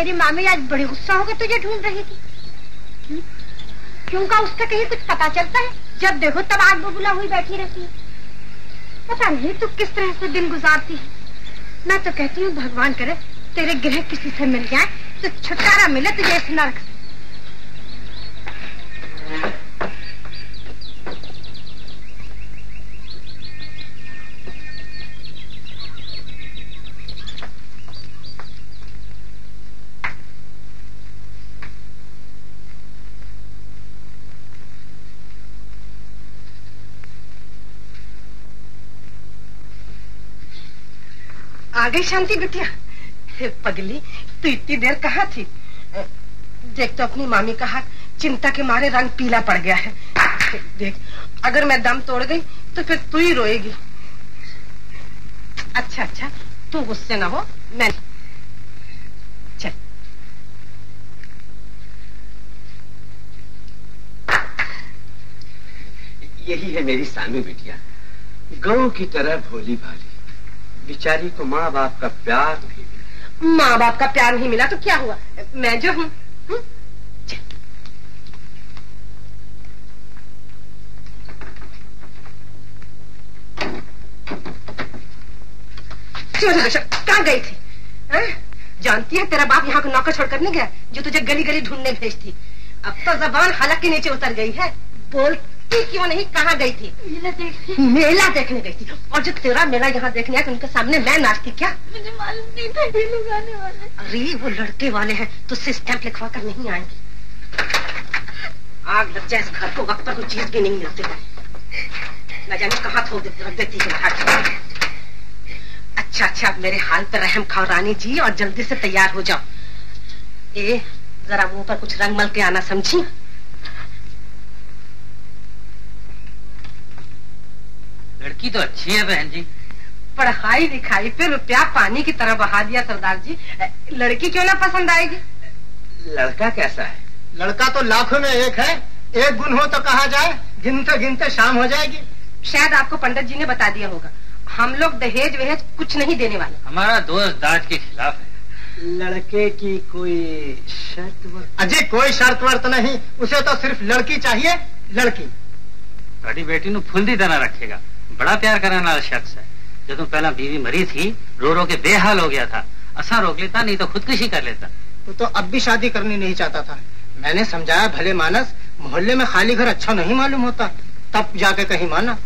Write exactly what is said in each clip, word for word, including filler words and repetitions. तेरी मामी आज बड़ी गुस्सा होकर तुझे ढूंढ रही थी। क्यों? क्यों का उसका कहीं कुछ पता चलता है? जब देखो तब आग बबूला हुई बैठी रहती है। पता नहीं तू किस तरह से दिन गुजारती है। मैं तो कहती हूँ भगवान करे तेरे ग्रह किसी से मिल जाए तो छुटकारा मिले तुझे इस नरक से। आ गई शांति बेटिया? पगली तू इतनी देर कहाँ थी? देख तो अपनी मामी का हाथ चिंता के मारे रंग पीला पड़ गया है। देख अगर मैं दम तोड़ गई तो फिर तू ही रोएगी। अच्छा अच्छा तू गुस्से ना हो। मैं चल यही है मेरी सानू बेटिया, गौ की तरह भोली भाली। बेचारी को माँ बाप का प्यार नहीं मिला। माँ बाप का प्यार नहीं मिला तो क्या हुआ, मैं जो हूँ। कहाँ गई थी आ? जानती है तेरा बाप यहाँ को नौकर छोड़कर नहीं गया जो तुझे गली गली ढूंढने भेजती। अब तो जबान हालत के नीचे उतर गई है। बोल क्यों नहीं, कहाँ गई थी? मेला देखने। मेला देखने गई थी और जो तेरा मेला यहाँ देखने आया तो उनके सामने मैं नाचती क्या? मुझे मालूम नहीं था ये लोग आने वाले। अरे वो लड़के वाले हैं तो उससे स्टैंप लिखवा कर नहीं आएंगे। आग लग जाए इस घर को, वक्त पर कोई चीज भी नहीं मिलती। न जाने कहाँ थोड़ रख देती है। अच्छा अच्छा अब मेरे हाल पर रहम खाओ रानी जी और जल्दी से तैयार हो जाओ। ए जरा मुँह पर कुछ रंग मल के आना समझी। लड़की तो अच्छी है बहन जी। पढ़ाई लिखाई पे रुपया पानी की तरह बहा दिया सरदार जी। लड़की क्यों ना पसंद आएगी? लड़का कैसा है? लड़का तो लाखों में एक है। एक गुण हो तो कहा जाए, गिनते गिनते शाम हो जाएगी। शायद आपको पंडित जी ने बता दिया होगा हम लोग दहेज वहेज कुछ नहीं देने वाले। हमारा दोस्त दाज के खिलाफ है। लड़के की कोई शर्त वर्त? अजय कोई शर्त वर्त नहीं, उसे तो सिर्फ लड़की चाहिए। लड़की बड़ी बेटी नु फुंदी दाना रखेगा। बड़ा प्यार करने वाला शख्स है। जो तुम पहला बीवी मरी थी रो रो के बेहाल हो गया था। असा रोक लेता नहीं तो खुदकुशी कर लेता। वो तो अब भी शादी करनी नहीं चाहता था। मैंने समझाया भले मानस मोहल्ले में खाली घर अच्छा नहीं मालूम होता, तब जाके कहीं माना।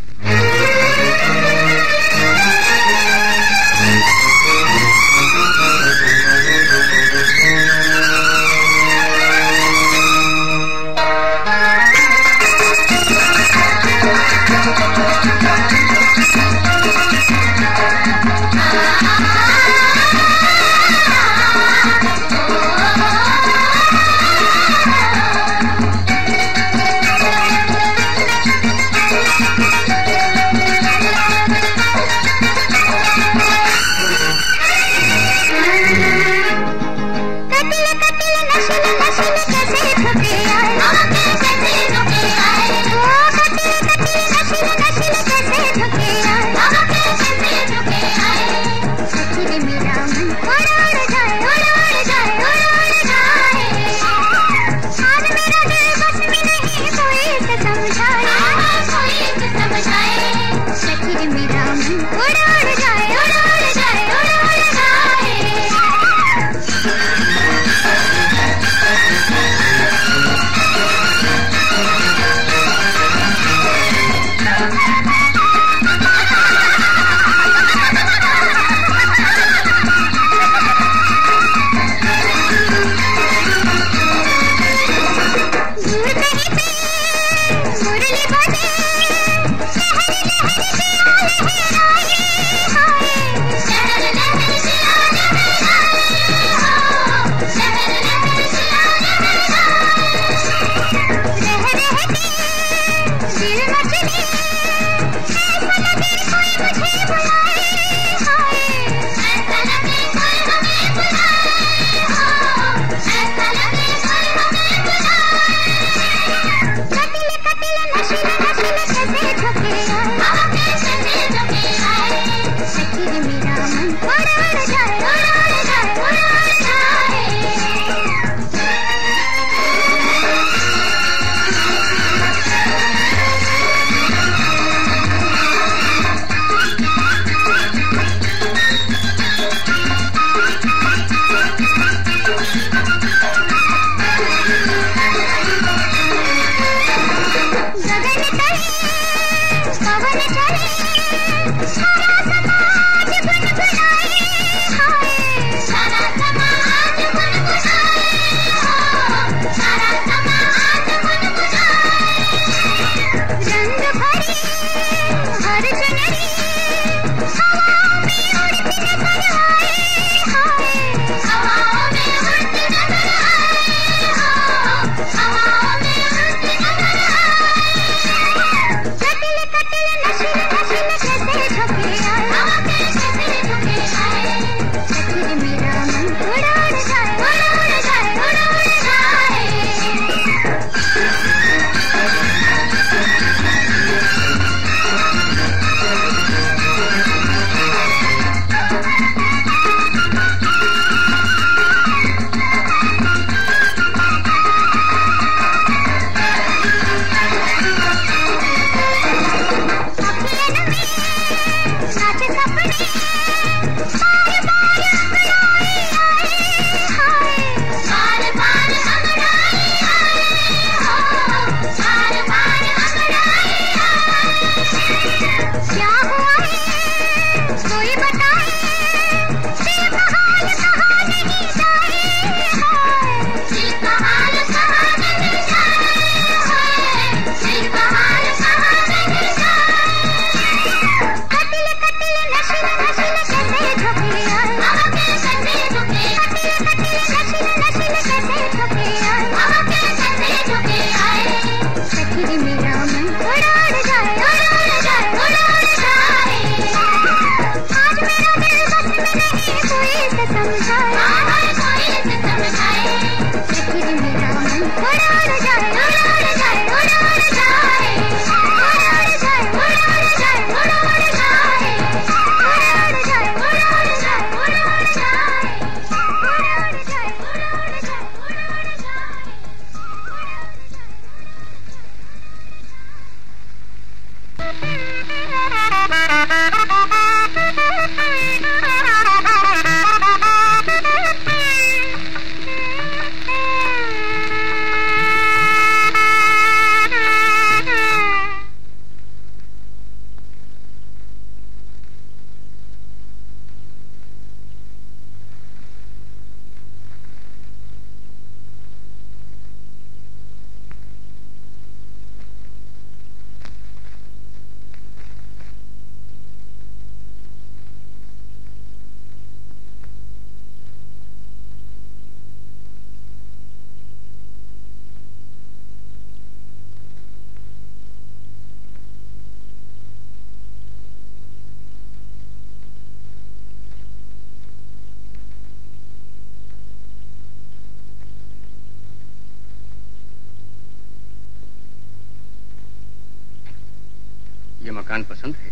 ये मकान पसंद है?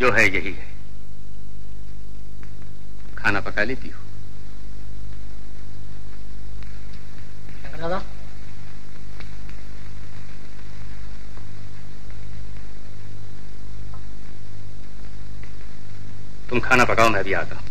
जो है यही है। खाना पका लेती हो? तुम खाना पकाओ, मैं भी आता हूं।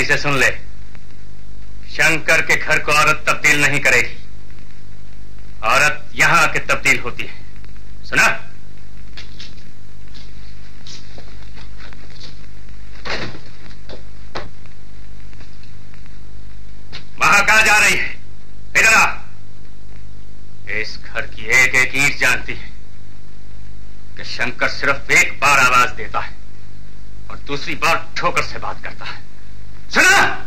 इसे सुन ले, शंकर के घर को औरत तब्दील नहीं करेगी। औरत यहां आके तब्दील होती है, सुना? वहां कहां जा रही है? बेटा, इस घर की एक एक ईंट जानती है कि शंकर सिर्फ एक बार आवाज देता है और दूसरी बार ठोकर से बात करता है। सुना?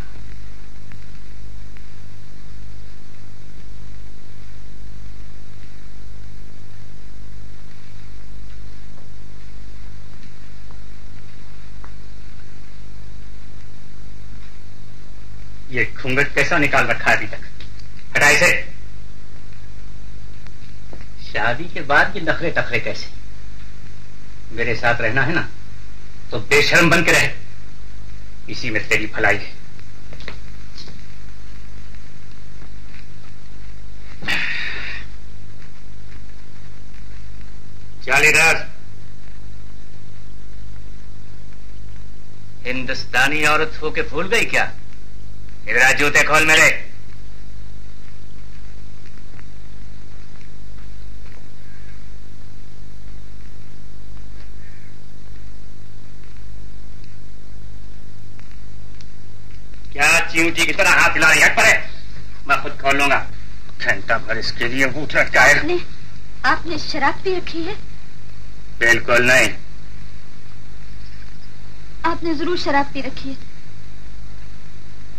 ये घूंघट कैसा निकाल रखा है अभी तक? हटा इसे। शादी के बाद ये नखरे टखरे कैसे? मेरे साथ रहना है ना तो बेशर्म बन के रहे, इसी में तेरी भलाई है। चल इधर। हिंदुस्तानी औरत होके भूल गई क्या? इधर जूते खोल मेरे। क्या चींटी की तरह हाथ हिला रही? हट परे, मैं खुद खोल लूंगा। घंटा भर इसके लिए बूट लटका है। आपने, आपने शराब पी रखी है? बिल्कुल नहीं। आपने जरूर शराब पी रखी है।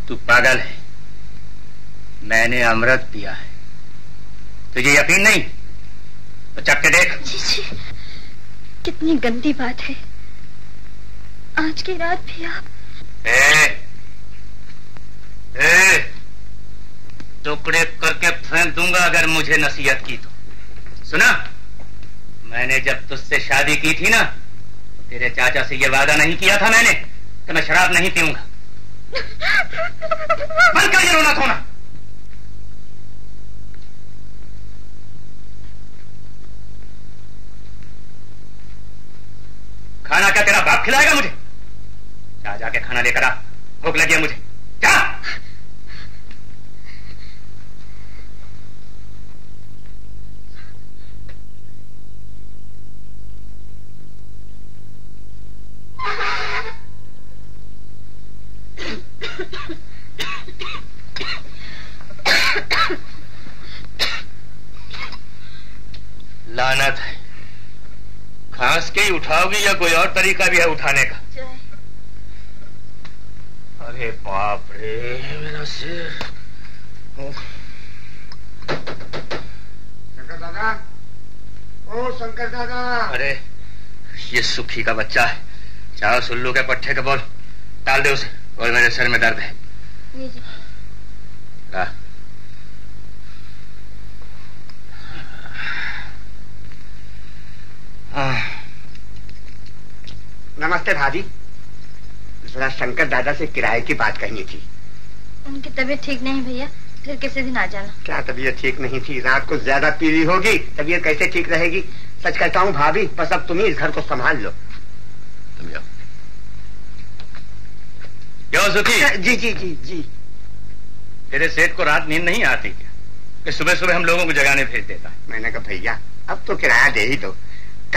तू पागल है, मैंने अमृत पिया है। तुझे यकीन नहीं तो चख के देख। जी जी, कितनी गंदी बात है। आज की रात भी आप ए, ए, टुकड़े करके फेंक दूंगा अगर मुझे नसीहत की तो। सुना, मैंने जब तुझसे शादी की थी ना तो तेरे चाचा से ये वादा नहीं किया था मैंने कि मैं शराब नहीं पीऊंगा। बंद कर ये रोना धोना। खाना क्या तेरा बाप खिलाएगा मुझे? जा जाके खाना लेकर आ, भूख लगी है मुझे। जा। लानत है, घास के ही उठाओगी या कोई और तरीका भी है उठाने का? अरे बाप रे, मेरा सिर। शंकर दादा, ओ शंकर दादा। अरे ये सुखी का बच्चा है, चाहो सुल्लू के पट्टे का बोल डाल दे उसे। और मेरे सर में दर्द है। आ, आ, नमस्ते भाभी। जरा शंकर दादा से किराए की बात कहनी थी। उनकी तबीयत ठीक नहीं भैया, फिर किसी दिन आ जाना। क्या तबीयत ठीक नहीं थी? रात को ज्यादा पी ली होगी, तबीयत कैसे ठीक रहेगी? सच कहता हूँ भाभी, बस अब तुम ही इस घर को संभाल लो। तुम जाओ। जी जी जी जी। तेरे सेठ को रात नींद नहीं आती क्या कि सुबह सुबह हम लोगों को जगाने भेज देता है? मैंने कहा भैया अब तो किराया दे ही दो,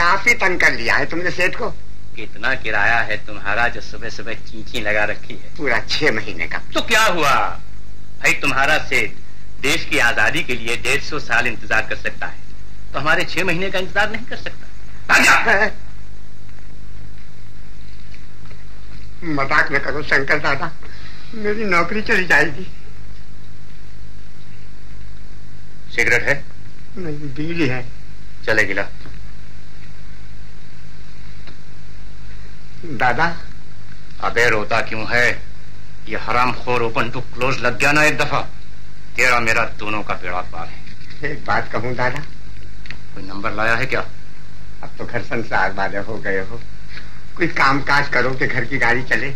काफी तंग कर लिया है तुमने सेठ को। कितना किराया है तुम्हारा जो सुबह सुबह चींची लगा रखी है? पूरा छह महीने का। तो क्या हुआ भाई, तुम्हारा सेठ देश की आजादी के लिए डेढ़ सौ साल इंतजार कर सकता है तो हमारे छह महीने का इंतजार नहीं कर सकता? मजाक न करो शंकर दादा, मेरी नौकरी चली जाएगी। सिगरेट है? नहीं, बीड़ी है। चले गिला। दादा। अबे रोता क्यों है? ये हरामखोर ओपन टू क्लोज लग गया ना एक दफा, तेरा मेरा दोनों का बेड़ा पार है। एक बात कहूँ दादा, कोई नंबर लाया है क्या? अब तो घर संसार वाले हो गए हो, कोई काम काज करो कि घर की गाड़ी चले।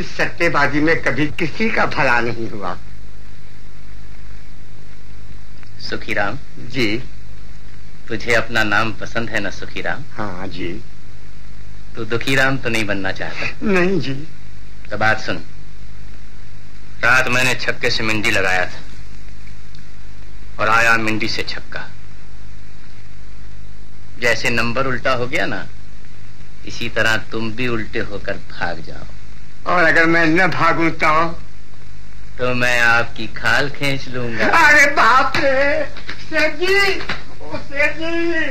इस सट्टेबाजी में कभी किसी का भला नहीं हुआ। सुखीराम जी, तुझे अपना नाम पसंद है ना सुखीराम? हाँ जी। तू दुखीराम तो नहीं बनना चाहता? नहीं जी। तो बात सुन, रात मैंने छक्के से मिंडी लगाया था और आया मिंडी से छक्का। जैसे नंबर उल्टा हो गया ना, इसी तरह तुम भी उल्टे होकर भाग जाओ। और अगर मैं न भागूं तो तो मैं आपकी खाल खींच लूंगा। अरे बाप रे, सेठ जी, ओ सेठ जी।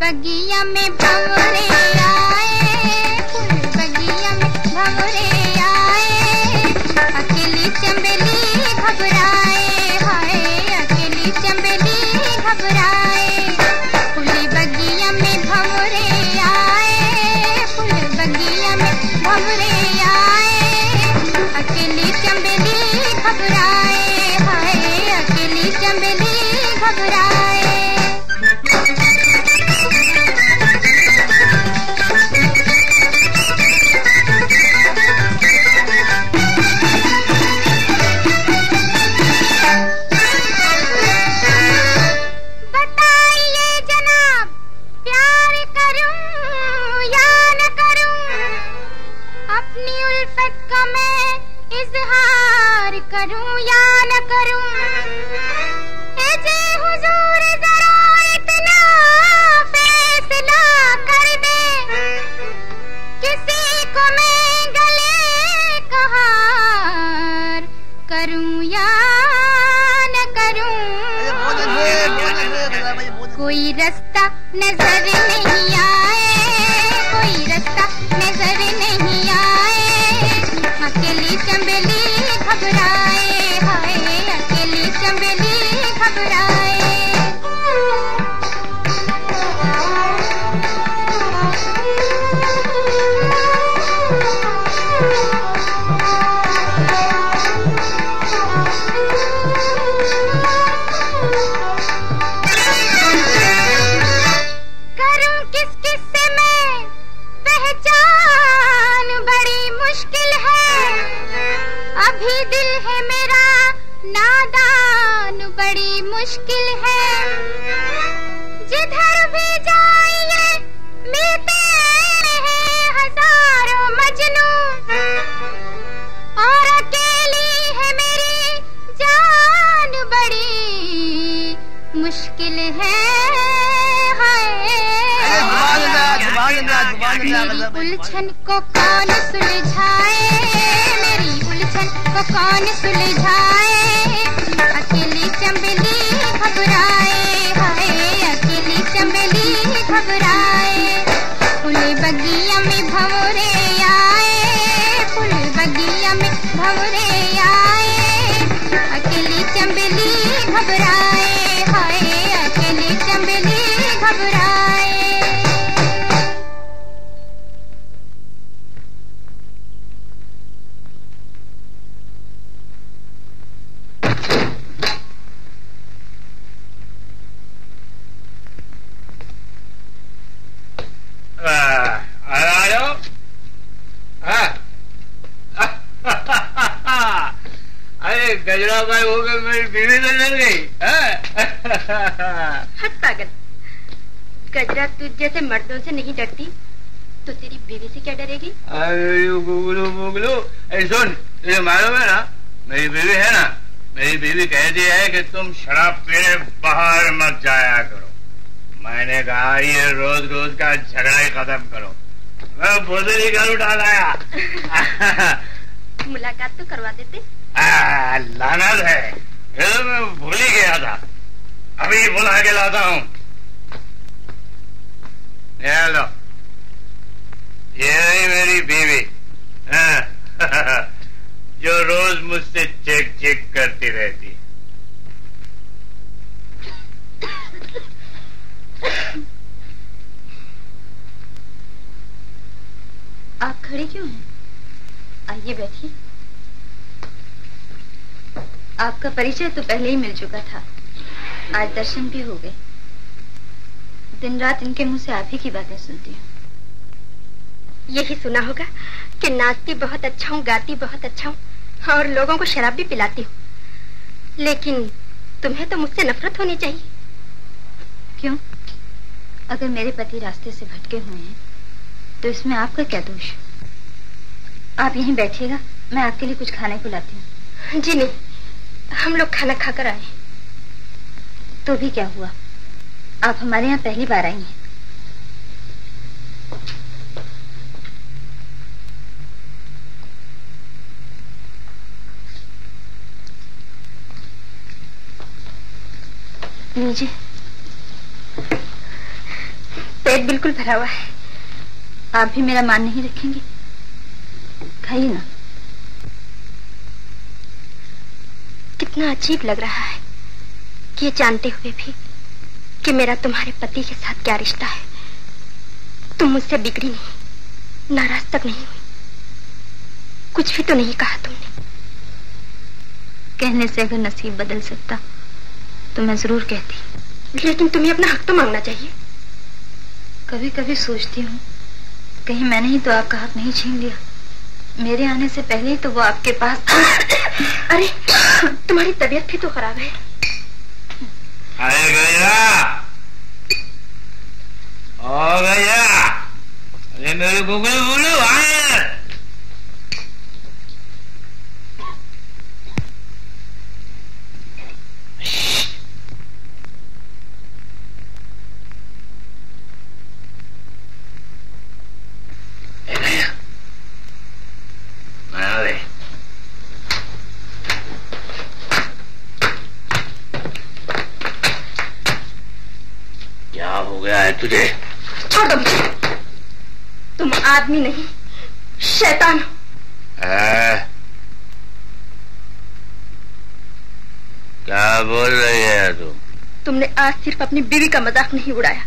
बगिया में भंवरे आए, फूल बगिया में भंवरे आए, अकेली चंबेली घबराए, हाय अकेली चंबेली घबराए। फूल बगिया में भंवरे आए, फूल बगिया में भंवरे आए, अकेली चंबेली घबराए, हाय अकेली चंबेली घबराए। करूं या न करूं, ऐसे हुजूर जरा इतना फैसला कर दे, किसी को मैं गले का हार करूं या न करूं। कोई रास्ता नजर नहीं आए, कोई रास्ता नजर नहीं आए, अकेली चंबेली घबराए, अकेली चंबेली घबराए। करूं किस किस से मैं पहचान, बड़ी मुश्किल है, अभी दिल है मेरा नादान, बड़ी मुश्किल है, जिधर भी जाइए मिलते हैं हजारों मजनू, और अकेली है मेरी जान, बड़ी मुश्किल है, मेरी उलझन को कौन सुलझाए, मेरी उलझन को कौन सुलझाए, अकेली चंबेली घबराए, हाय अकेली चंबेली घबराए। फूल बगिया में भंवरे आए, फूल बगिया में भंवरे आए, अकेली चंबेली घबराए, हाय अकेली चंबेली घबराए। गजराबाई हो गए, मेरी बीवी तो डर गई। हट पागल, गजरा तू जैसे मर्दों से नहीं डरती तो तेरी बीवी से क्या डरेगी। अरे गुगलू गुगलू, अरे सुन, तुझे मालूम है ना मेरी बीवी है ना, मेरी बीवी कहती है कि तुम शराब पीने बाहर मत जाया करो। मैंने कहा ये रोज रोज का झगड़ा ही खत्म करो, मैं बोतल ही घर उठा लाया। मुलाकात तो करवा देते। आ, लानत है, तो मैं भूल ही गया था, अभी बुला के लाता हूँ। लो, ये रही मेरी बीवी, हाँ, जो रोज मुझसे चेक चेक करती रहती। आप खड़े क्यों हैं? आइए बैठिए। आपका परिचय तो पहले ही मिल चुका था, आज दर्शन भी हो गए। दिन रात इनके मुंह से आप ही की बातें सुनती हूँ। यही सुना होगा कि नाचती बहुत अच्छा हूँ, गाती बहुत अच्छा हूँ, और लोगों को शराब भी पिलाती हूँ, लेकिन तुम्हें तो मुझसे नफरत होनी चाहिए। क्यों? अगर मेरे पति रास्ते से भटके हुए हैं तो इसमें आपका क्या दोष? आप यहीं बैठिएगा, मैं आपके लिए कुछ खाने को लाती हूँ। जी नहीं, हम लोग खाना खाकर आए। तो भी क्या हुआ, आप हमारे यहाँ पहली बार आई हैं। लीजिए, पेट बिल्कुल भरा हुआ है। आप भी मेरा मान नहीं रखेंगे, खाइए ना। कितना अजीब लग रहा है कि ये जानते हुए भी कि मेरा तुम्हारे पति के साथ क्या रिश्ता है, तुम मुझसे बिगड़ी नहीं, नाराज तक नहीं हुई, कुछ भी तो नहीं कहा तुमने। कहने से अगर नसीब बदल सकता तो मैं जरूर कहती, लेकिन तुम्हें अपना हक तो मांगना चाहिए। कभी कभी सोचती हूँ कहीं मैंने ही तो आपका हक नहीं छीन लिया। मेरे आने से पहले ही तो वो आपके पास। अरे तुम्हारी तबीयत भी तो खराब है। अरे गया ओ गया, अरे मेरे गूगल बोलो आए। तुझे छोड़ दो, तुम आदमी नहीं शैतान हो। क्या बोल रही है तुम? तुमने आज सिर्फ अपनी बीवी का मजाक नहीं उड़ाया,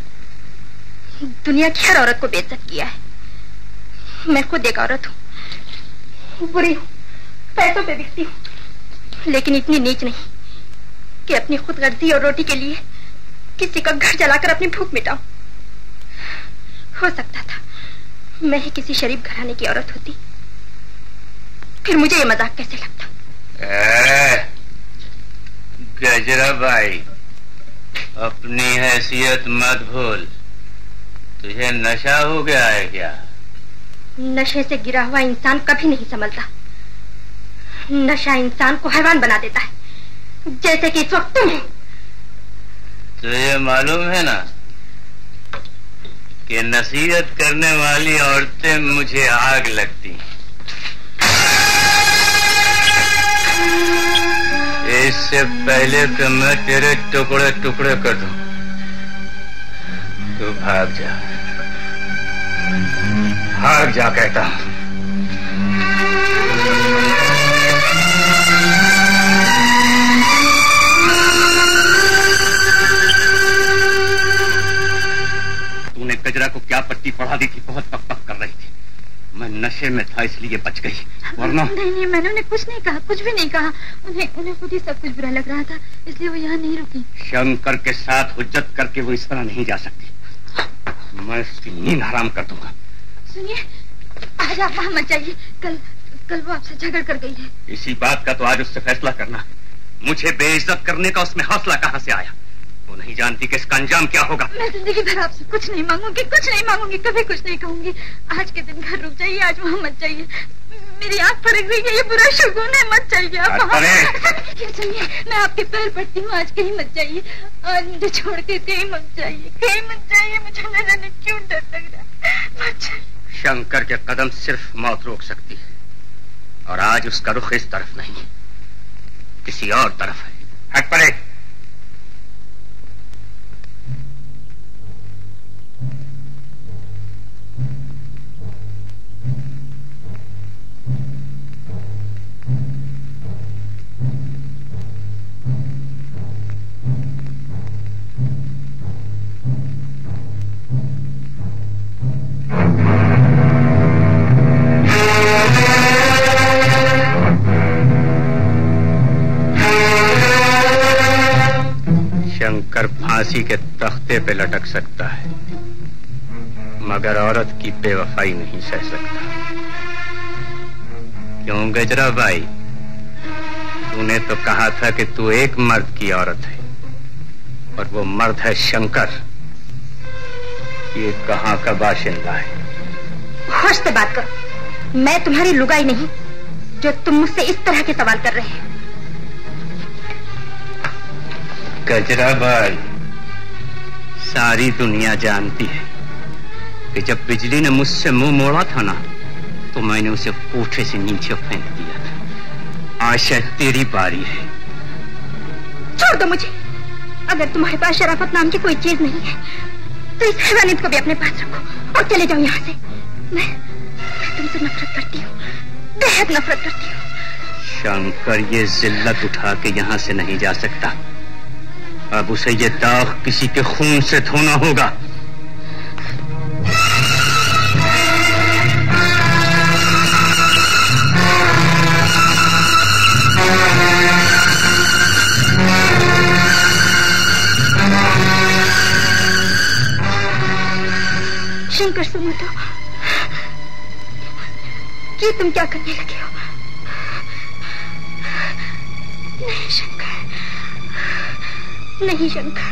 दुनिया की हर औरत को बेइज्जत किया है। मैं खुद एक औरत हूँ, बुरी हूँ, पैसों पे बिकती हूँ, लेकिन इतनी नीच नहीं कि अपनी खुद गर्जी और रोटी के लिए किसी का घर जलाकर अपनी भूख मिटाऊं। हो सकता था मैं ही किसी शरीफ घराने की औरत होती, फिर मुझे ये मजाक कैसे लगता? गजराबाई, अपनी हैसियत मत भूल। तुझे नशा हो गया है क्या? नशे से गिरा हुआ इंसान कभी नहीं संभलता। नशा इंसान को हैवान बना देता है, जैसे कि इस वक्त तुम हो। तुझे मालूम है ना कि नसीहत करने वाली औरतें मुझे आग लगती। इससे पहले कि मैं तेरे टुकड़े टुकड़े कर दूं, तू भाग जा, भाग जा कहता हूं। गजरा को क्या पट्टी पढ़ा दी थी, बहुत पक पक कर रही थी। मैं नशे में था इसलिए बच गई, वरना नहीं, नहीं मैंने उन्हें कुछ नहीं कहा, कुछ भी नहीं कहा। उन्हें उन्हें खुद ही सब कुछ बुरा लग रहा था, इसलिए वो यहाँ नहीं रुकी। शंकर के साथ हुज्जत करके वो इस तरह नहीं जा सकती, मैं उसकी नींद हराम कर दूंगा। सुनिए, आज आप वहाँ मत जाइए, कल कल वो आपसे झगड़ कर गई है। इसी बात का तो आज उससे फैसला करना। मुझे बेइज्जत करने का उसमें हौसला कहाँ से आया? वो नहीं जानती कि इसका अंजाम क्या होगा। मैं जिंदगी भर आपसे कुछ नहीं मांगूंगी, कुछ नहीं मांगूंगी, कभी कुछ नहीं कहूंगी। आज के दिन घर रुक जाइए, आज वहाँ मत जाइए। मेरी आँख फड़क रही है, ये बुरा शगुन है, मत जाइए आप। चलिए, मैं आपके पैर पड़ती हूँ, आज कहीं मत जाइए, आज मुझे छोड़ के कहीं मत जाइए, कहीं मत जाइए। मुझे न जाने क्यों डर लग रहा है। शंकर के कदम सिर्फ मौत रोक सकती है, और आज उसका रुख इस तरफ नहीं है, किसी और तरफ है। हट पड़े। शंकर फांसी के तख्ते पे लटक सकता है, मगर औरत की बेवफाई नहीं सह सकता। क्यों गजराबाई, तूने तो कहा था कि तू एक मर्द की औरत है और वो मर्द है शंकर। ये कहाँ का बाशिंदा है? होश से बात करो, मैं तुम्हारी लुगाई नहीं जो तुम मुझसे इस तरह के सवाल कर रहे हैं। गजराबाई, सारी दुनिया जानती है कि जब बिजली ने मुझसे मुंह मोड़ा था ना तो मैंने उसे कोठे से नीचे फेंक दिया था। आशा तेरी बारी है। छोड़ दो मुझे। अगर तुम्हारे पास शराफत नाम की कोई चीज नहीं है तो इस हैवानियत को भी अपने पास रखो और चले जाओ यहाँ से। मैं, मैं तुमसे नफरत करती हूँ, बेहद नफरत करती हूँ। शंकर ये जिल्लत उठा के यहाँ से नहीं जा सकता। अब उसे ये दाग किसी के खून से धोना होगा। शंकर सुनो तो, ये तुम क्या करने लगे हो? नहीं शंकर, नहीं शंकर।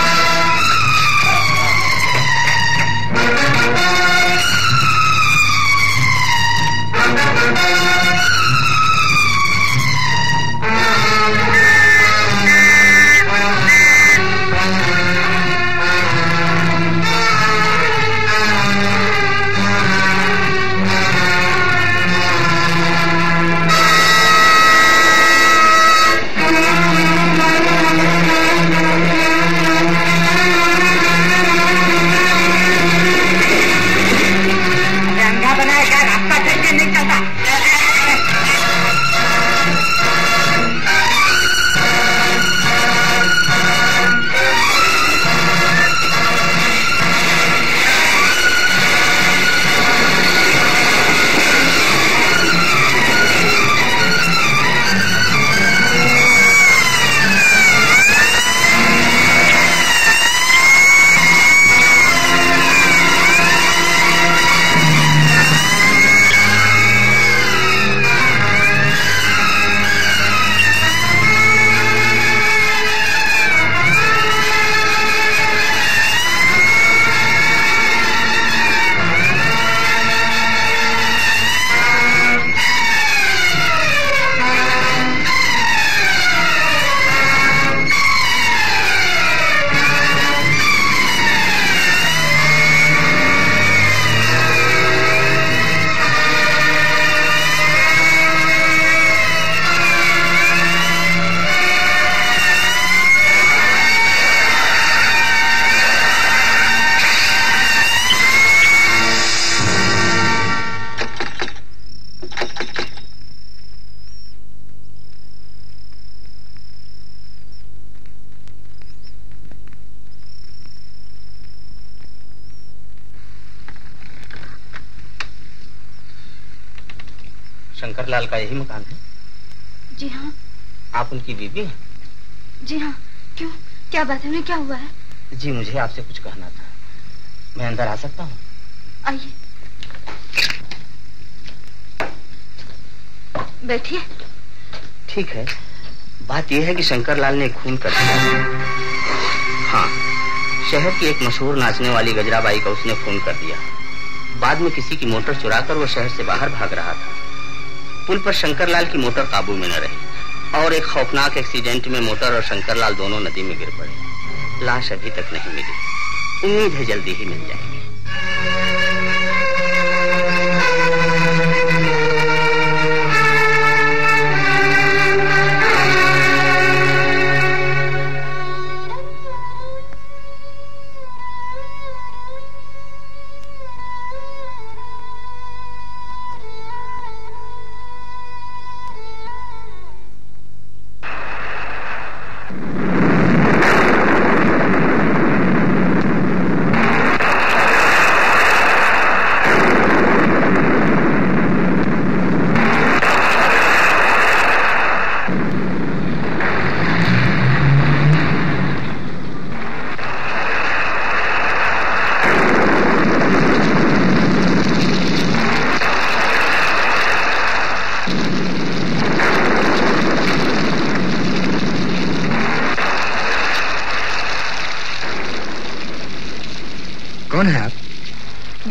शंकरलाल का यही मकान है? जी हाँ। आप उनकी बीवी हैं? जी हाँ। क्यों, क्या बात है, उन्हें क्या हुआ है? जी मुझे आपसे कुछ कहना था। मैं अंदर आ सकता हूँ? आइए बैठिए। ठीक है। बात यह है कि शंकरलाल ने खून कर दिया। हाँ, शहर की एक मशहूर नाचने वाली गजराबाई का उसने खून कर दिया। बाद में किसी की मोटर चुराकर वो शहर से बाहर भाग रहा था। पुल पर शंकरलाल की मोटर काबू में न रही और एक खौफनाक एक्सीडेंट में मोटर और शंकरलाल दोनों नदी में गिर पड़े। लाश अभी तक नहीं मिली, उम्मीद है जल्दी ही मिल जाएगी।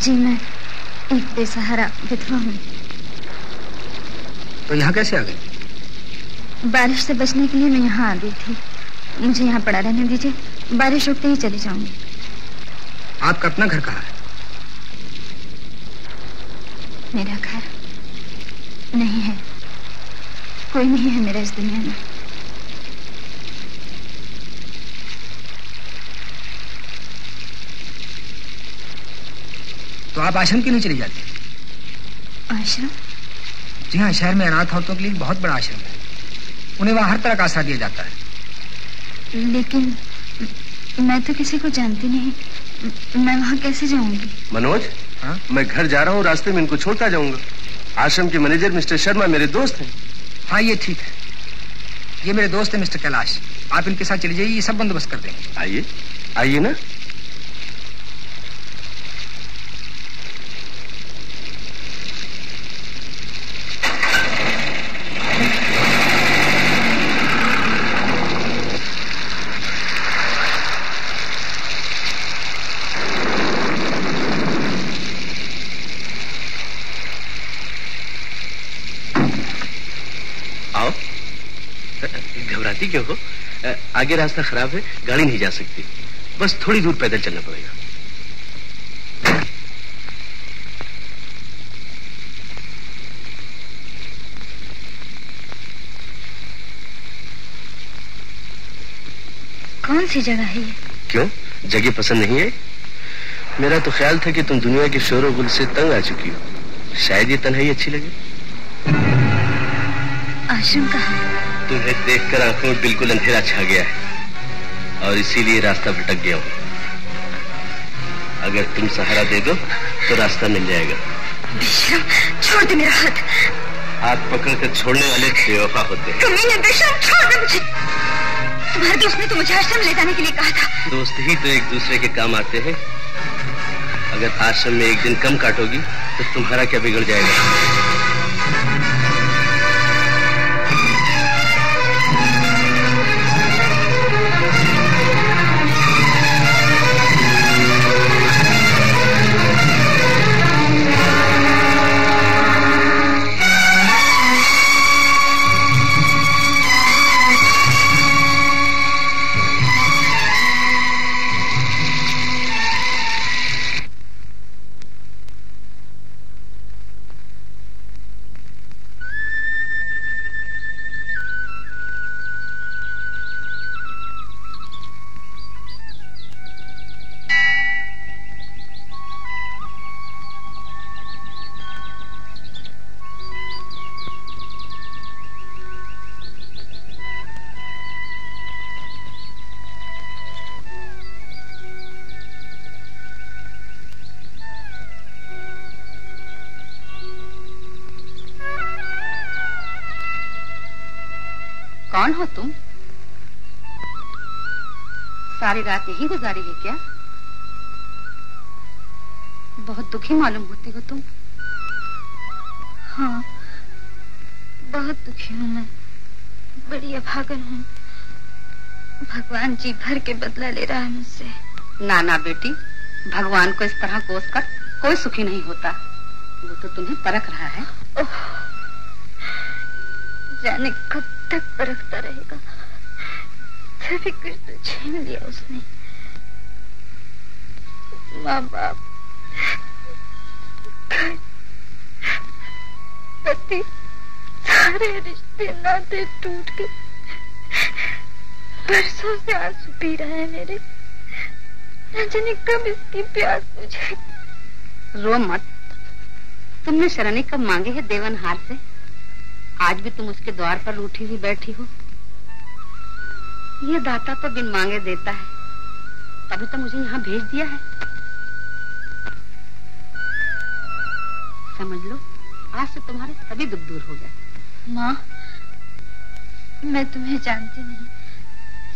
जी मैं एक बेसहारा विधवा हूँ। तो यहाँ कैसे आ गई? बारिश से बचने के लिए मैं यहाँ आ गई थी। मुझे यहाँ पड़ा रहने दीजिए, बारिश रुकते ही चली जाऊंगी। आपका अपना घर कहाँ है? मेरा घर नहीं है, कोई नहीं है मेरा इस दुनिया में। तो आप आश्रम क्यों नहीं चली जाती? आश्रम? जी हाँ, शहर में अनाथ औरतों के लिए बहुत बड़ा आश्रम है। उन्हें वहाँ हर तरह का आश्रय दिया जाता है। लेकिन मैं तो किसी को जानती नहीं, मैं वहाँ कैसे जाऊंगी? मनोज, हाँ? मैं घर जा रहा हूँ, रास्ते में इनको छोड़ता जाऊंगा। आश्रम के मैनेजर मिस्टर शर्मा मेरे दोस्त हैं। हाँ ये ठीक है, ये मेरे दोस्त हैं मिस्टर कैलाश, आप इनके साथ चली जाइए, ये सब बंदोबस्त कर देंगे। आइए आइए ना। क्यों हो? आगे रास्ता खराब है, गाड़ी नहीं जा सकती, बस थोड़ी दूर पैदल चलना पड़ेगा। कौन सी जगह है ये? क्यों, जगह पसंद नहीं है? मेरा तो ख्याल था कि तुम दुनिया के शोरगुल से तंग आ चुकी हो, शायद ये तन्हाई अच्छी लगे। आश्रम कहाँ है? तुम्हें देखकर आंखों में बिल्कुल अंधेरा छा गया है और इसीलिए रास्ता भटक गया हूं। अगर तुम सहारा दे दो तो रास्ता मिल जाएगा। विश्रम, छोड़ दे मेरा हाथ। हाथ पकड़कर छोड़ने वाले बेवफा होते हैं। तुमने विश्रम छोड़ दे मुझे। तुम्हारे दोस्त ने तो मुझे आश्रम ले जाने के लिए कहा था। दोस्त ही तो एक दूसरे के काम आते हैं। अगर आश्रम में एक दिन कम काटोगी तो तुम्हारा क्या बिगड़ जाएगा। कौन हो तुम? सारी रात यहीं गुजारी है क्या? बहुत दुखी मालूम होती हो तुम। हाँ बहुत दुखी हूँ मैं, बड़ी अभागन हूँ। भगवान जी भर के बदला ले रहा है मुझसे। ना ना बेटी, भगवान को इस तरह कोस कर कोई सुखी नहीं होता, वो तो तुम्हें परख रहा है। ओह, जाने कब तक परखता रहेगा, सभी कुछ तो छीन लिया उसने। माँ बाप, घर, पति, सारे रिश्ते नाते टूट गए। बरसों से आंसू पी रहे हैं मेरे, न जाने कब इसकी प्यास बुझे। रो मत, तुमने शरणे कब मांगे है देवनहार से? आज भी तुम उसके द्वार पर रूठी हुई बैठी हो। यह दाता तो बिन मांगे देता है, तभी तो मुझे यहाँ भेज दिया है। समझ लो आज से तुम्हारे सभी दुख दूर हो गए। माँ मैं तुम्हें जानती नहीं,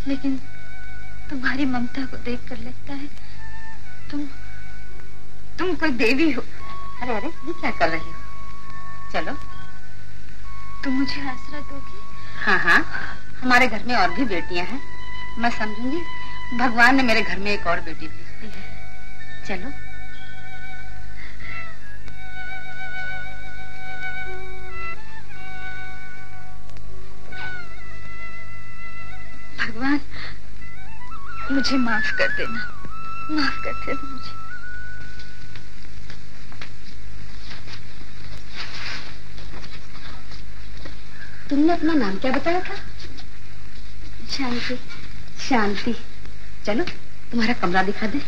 लेकिन तुम्हारी ममता को देख कर लगता है तुम तुम कोई देवी हो। अरे अरे ये क्या कर रही हो? चलो तुम मुझे आश्रय दोगी? हाँ हाँ, हमारे घर में और भी बेटियां हैं, मैं समझूंगी। भगवान ने मेरे घर में एक और बेटी भेज दी है। चलो भगवान मुझे माफ कर देना, माफ कर देना मुझे। तुमने अपना नाम क्या बताया था? शांति। शांति, चलो तुम्हारा कमरा दिखा दे।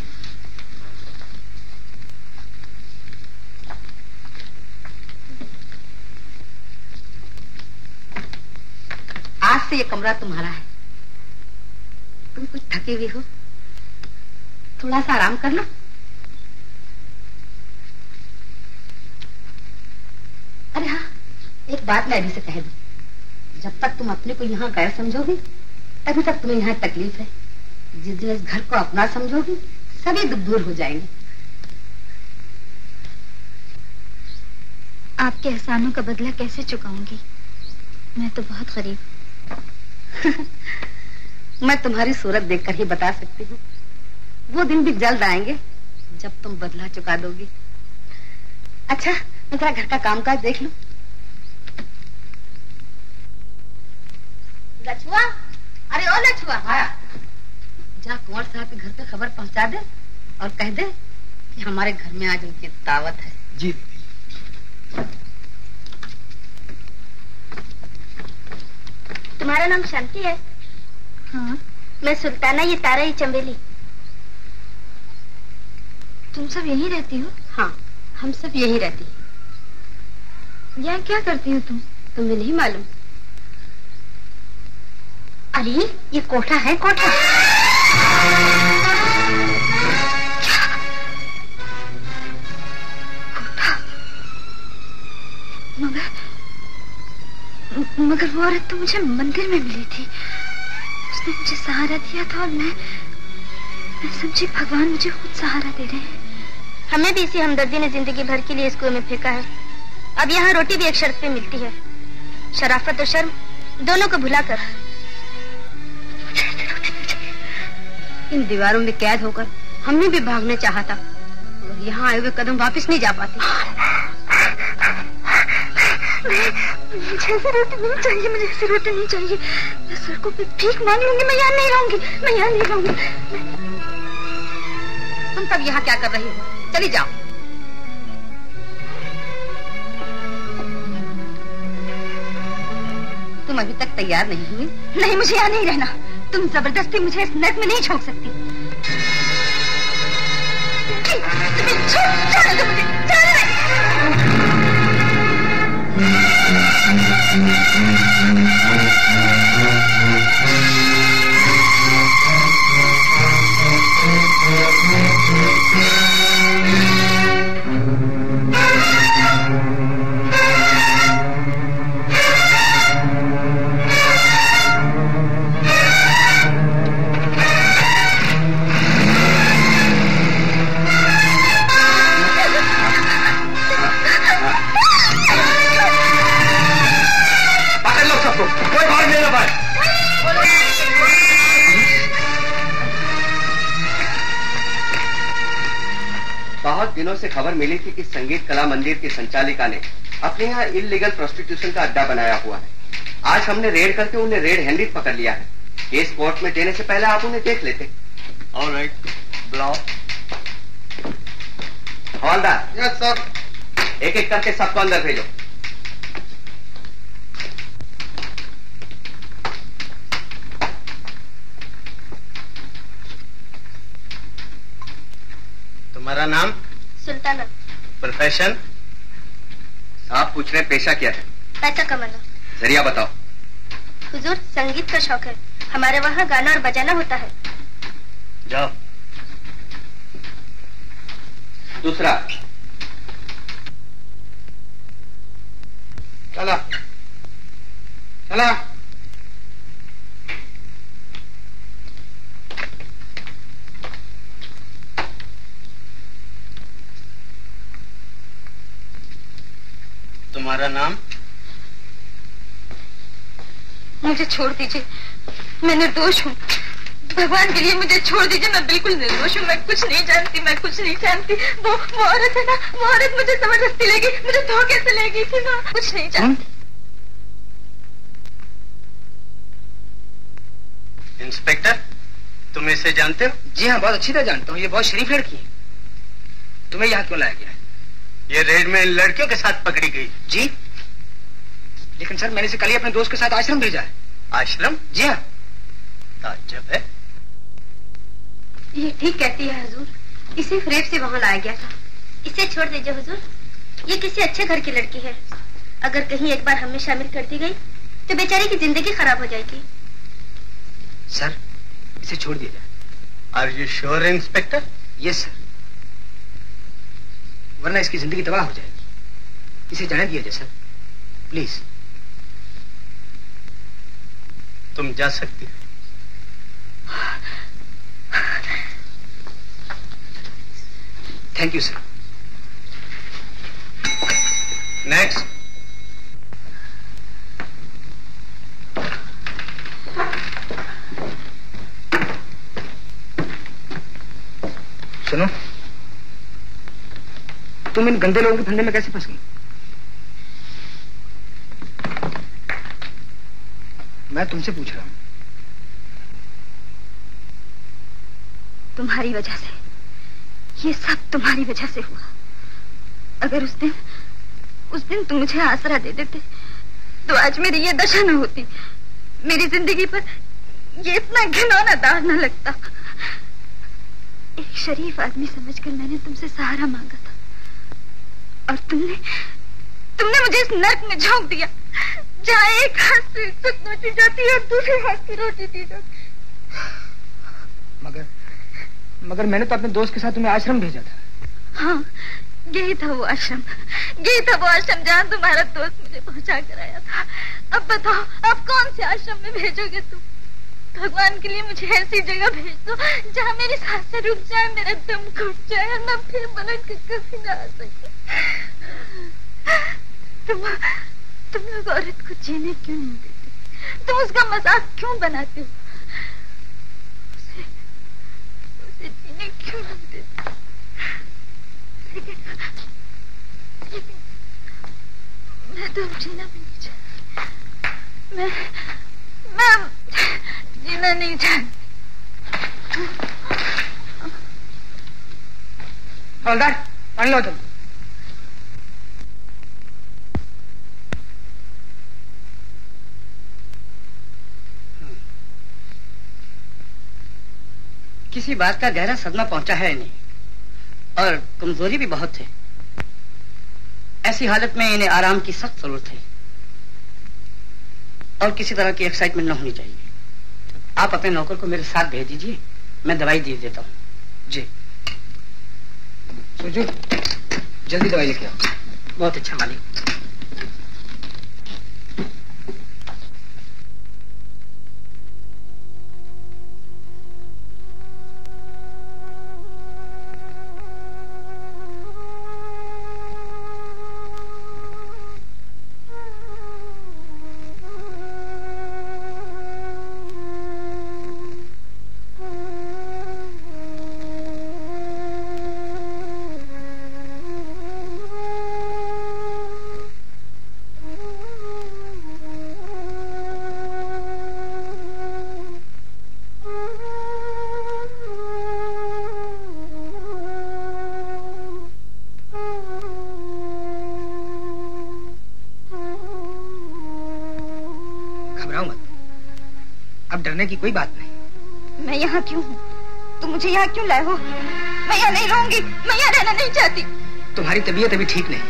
आज से ये कमरा तुम्हारा है। तुम कुछ थकी हुई हो, थोड़ा सा आराम कर लो। अरे हाँ, एक बात मैं अभी से कह दूं, जब तक तुम अपने को यहाँ गैर समझोगी तभी तक तुम्हें यहाँ तकलीफ है। जिस दिन इस घर को अपना समझोगी सभी दुख दूर हो जाएंगे। आपके एहसानों का बदला कैसे चुकाऊंगी? मैं तो बहुत गरीब। मैं तुम्हारी सूरत देखकर ही बता सकती हूँ, वो दिन भी जल्द आएंगे जब तुम बदला चुका दोगी। अच्छा, मैं तेरा घर का कामकाज देख लूं। लछुआ, अरे ओ लछुआ, हाँ। जा कुंवर साहब के घर पे खबर पहुंचा दे और कह दे कि हमारे घर में आज उनकी दावत है। जी। तुम्हारा नाम शांति है? हाँ। मैं सुल्ताना, ये तारा, ये चंबेली। तुम सब यहीं रहती हो? हाँ, हम सब यहीं रहती हैं। यहाँ क्या करती हो तुम? तुम्हें नहीं मालूम? अरे ये कोठा है, कोठा। कोठा? मगर मगर वो औरत तो मुझे मंदिर में मिली थी। उसने मुझे सहारा दिया था और मैं मैं समझी भगवान मुझे खुद सहारा दे रहे हैं। हमें भी इसी हमदर्दी ने जिंदगी भर के लिए स्कूल में फेंका है। अब यहाँ रोटी भी एक शर्त पे मिलती है, शराफत और शर्म दोनों को भुलाकर। इन दीवारों में कैद होकर हमने भी भागना चाहा था, और यहाँ आए हुए कदम वापस नहीं जा पाते। मुझे ऐसी रोटी नहीं चाहिए, मुझे ऐसी रोटी नहीं चाहिए। मैं सड़कों पे भीख मांग लूंगी, मैं यहाँ नहीं रहूंगी, मैं यहाँ नहीं रहूंगी। तुम तब यहाँ क्या कर रही हो? चली जाओ। तुम अभी तक तैयार नहीं हुई। नहीं, मुझे यहाँ नहीं रहना। तुम जबरदस्ती मुझे इस नर्क में नहीं झोंक सकती। दिनों से खबर मिली थी कि संगीत कला मंदिर की संचालिका ने अपने यहाँ इल्लीगल प्रोस्टिट्यूशन का अड्डा बनाया हुआ है। आज हमने रेड करके उन्हें रेड हैंडेड पकड़ लिया है। केस कोर्ट में देने से पहले आप उन्हें देख लेते। Alright, block. हवलदार। Yes sir. एक एक करके सबको अंदर भेजो। तुम्हारा नाम? सुल्ताना। प्रोफेशन? आप पूछ रहे पेशा क्या है? पैसा कमाना। जरिया बताओ। हुजूर, संगीत का शौक है, हमारे वहाँ गाना और बजाना होता है। जाओ। दूसरा चला चला तुम्हारा नाम? मुझे छोड़ दीजिए, मैं निर्दोष हूँ। भगवान के लिए मुझे छोड़ दीजिए, मैं बिल्कुल निर्दोष हूँ। मैं कुछ नहीं जानती, मैं कुछ नहीं जानती। वो वो औरत है ना, वो औरत मुझे जबरदस्ती ले गई, मुझे धोखे से ले गई थी। मैं कुछ नहीं जानती। इंस्पेक्टर, तुम इसे जानते हो? जी हाँ, बहुत अच्छी तरह जानता हूँ। ये बहुत शरीफ लड़की है। तुम्हें यहाँ क्यों लाया गया? ये रेड में लड़कियों के साथ पकड़ी गई। जी, लेकिन सर मैंने इसे कल ही अपने दोस्त के साथ आश्रम भेजा है। आश्रम? जी हाँ। ताज्जुब है। ये ठीक कहती है हुजूर, इसे फरेब से वहाँ लाया गया था। इसे छोड़ दीजिए हुजूर, ये किसी अच्छे घर की लड़की है। अगर कहीं एक बार हमें शामिल कर दी गई तो बेचारे की जिंदगी खराब हो जाएगी। सर इसे छोड़ दिया जाए। Are you sure inspector? Yes sir, वरना इसकी जिंदगी तबाह हो जाएगी। इसे जाने दिया जाए सर, प्लीज। तुम जा सकती हो। Thank you sir. नेक्स्ट। सुनो, तुम इन गंदे लोगों के फंदे में कैसे फंस गई? मैं तुमसे पूछ रहा हूं। तुम्हारी वजह से, ये सब तुम्हारी वजह से हुआ। अगर उस दिन उस दिन तुम मुझे आसरा दे देते तो आज मेरी ये दशा न होती। मेरी जिंदगी पर ये इतना घिनौना दाग न लगता। एक शरीफ आदमी समझकर मैंने तुमसे सहारा मांगा था और तुमने तुमने मुझे इस नर्क में झोंक दिया जहाँ एक हाथ से इज्जत नोची जाती है और दूसरे हाथ से रोटी दी जाती। मगर मगर मैंने तो अपने दोस्त के साथ तुम्हें आश्रम भेजा था। हाँ, यही था वो आश्रम, यही था वो आश्रम जहाँ तुम्हारा दोस्त मुझे पहुँचा कर आया था। अब बताओ, अब कौन से आश्रम में भेजोगे तुम? भगवान के लिए मुझे ऐसी जगह भेज दो जहाँ मेरी सांसें रुक जाए, मेरा दम घुट जाए और मैं फिर पलट के कभी ना आ सके। तुम तुम लोग औरत को जीने क्यों नहीं देते? तुम उसका मजाक क्यों बनाते हो? उसे उसे जीने क्यों नहीं देते? लेकिन, लेकिन मैं तो जीना भी नहीं चाहती। मैं मैं जीना नहीं चाहती। हवलदार, पानी लो तुम। किसी बात का गहरा सदमा पहुंचा है इन्हें और कमजोरी भी बहुत है। ऐसी हालत में इन्हें आराम की सख्त जरूरत है और किसी तरह की एक्साइटमेंट न होनी चाहिए। आप अपने नौकर को मेरे साथ भेज दीजिए, मैं दवाई दे देता हूँ। जी सुजू, जल्दी दवाई लेके आओ। बहुत अच्छा मालिक। डरने की कोई बात नहीं। मैं यहाँ क्यों हूँ? तुम मुझे यहाँ क्यों लाए हो? मैं यहाँ नहीं रहूंगी, मैं यहाँ रहना नहीं चाहती। तुम्हारी तबीयत अभी ठीक नहीं।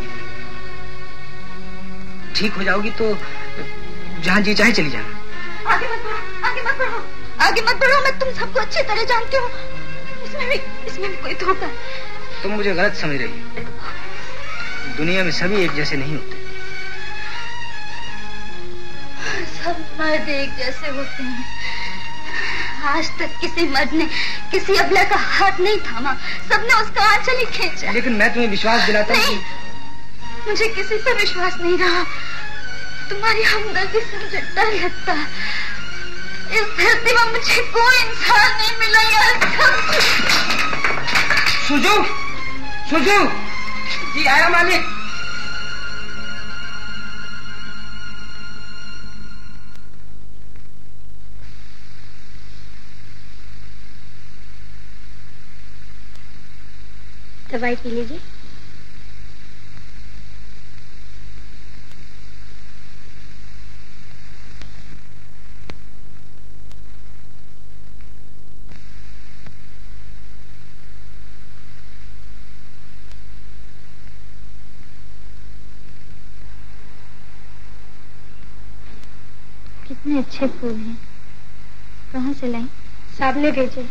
ठीक हो जाओगी तो जहाँ जी चाहे चली जाना। आगे मत बढ़ो, आगे मत बढ़ो, आगे मत बढ़ो। मैं तुम सबको अच्छी तरह जानती हूँ। इसमें भी इसमें भी कोई धोखा? तुम मुझे गलत समझ रही हो। दुनिया में सभी एक जैसे नहीं होते। सब मर्द एक जैसे होते हैं। आज तक किसी मर्द ने किसी अबला का हाथ नहीं थामा, सबने उसका आंचल ही खींचा। लेकिन मैं तुम्हें विश्वास दिलाता हूँ। नहीं, मुझे किसी पे विश्वास नहीं रहा। तुम्हारी हमदर्दी से मुझे डर लगता। इस धरती में मुझे कोई इंसान नहीं मिला यार। सुजू, सुजू। जी आया मालिक। दवाई पी लीजिए। कितने अच्छे फूल हैं, कहाँ से लाई? साहब ने भेजे।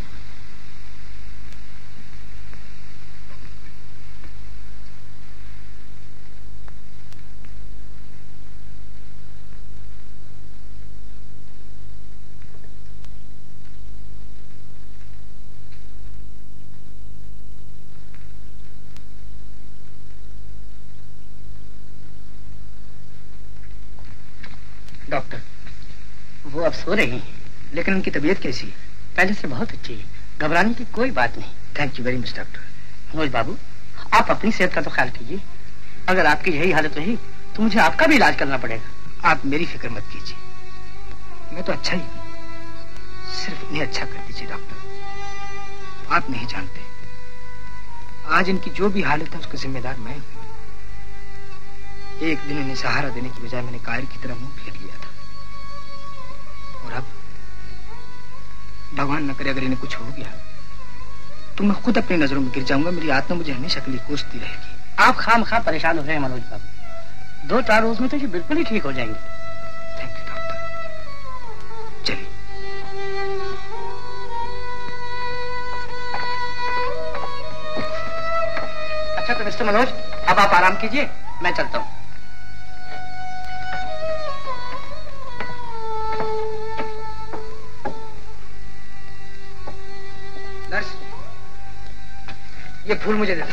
डॉक्टर, वो अब सो रही हैं, लेकिन उनकी तबीयत कैसी है? पहले से बहुत अच्छी है, घबराने की कोई बात नहीं। Thank you very much doctor. Manoj बाबू, आप अपनी सेहत का तो ख्याल कीजिए। अगर आपकी यही हालत रही तो मुझे आपका भी इलाज करना पड़ेगा। आप मेरी फिक्र मत कीजिए, मैं तो अच्छा ही हूँ। सिर्फ इन्हें अच्छा कर दीजिए डॉक्टर। आप नहीं जानते, आज इनकी जो भी हालत है उसका जिम्मेदार मैं हूँ। एक दिन इन्हें सहारा देने की बजाय मैंने कायर की तरह मुंह फेर लिया था, और अब भगवान न करे अगर इन्हें कुछ हो गया तो मैं खुद अपनी नजरों में गिर जाऊंगा। मेरी आत्मा मुझे हमेशा के लिए कोसती रहेगी। आप खामखा परेशान हो रहे हैं मनोज बाबू, दो चार रोज में तो ये बिल्कुल ही ठीक हो जाएंगे। Thank you doctor. चलिए। अच्छा तो मिस्टर मनोज, अब आप आराम कीजिए, मैं चलता हूँ। नर्स, ये फूल मुझे दे दो।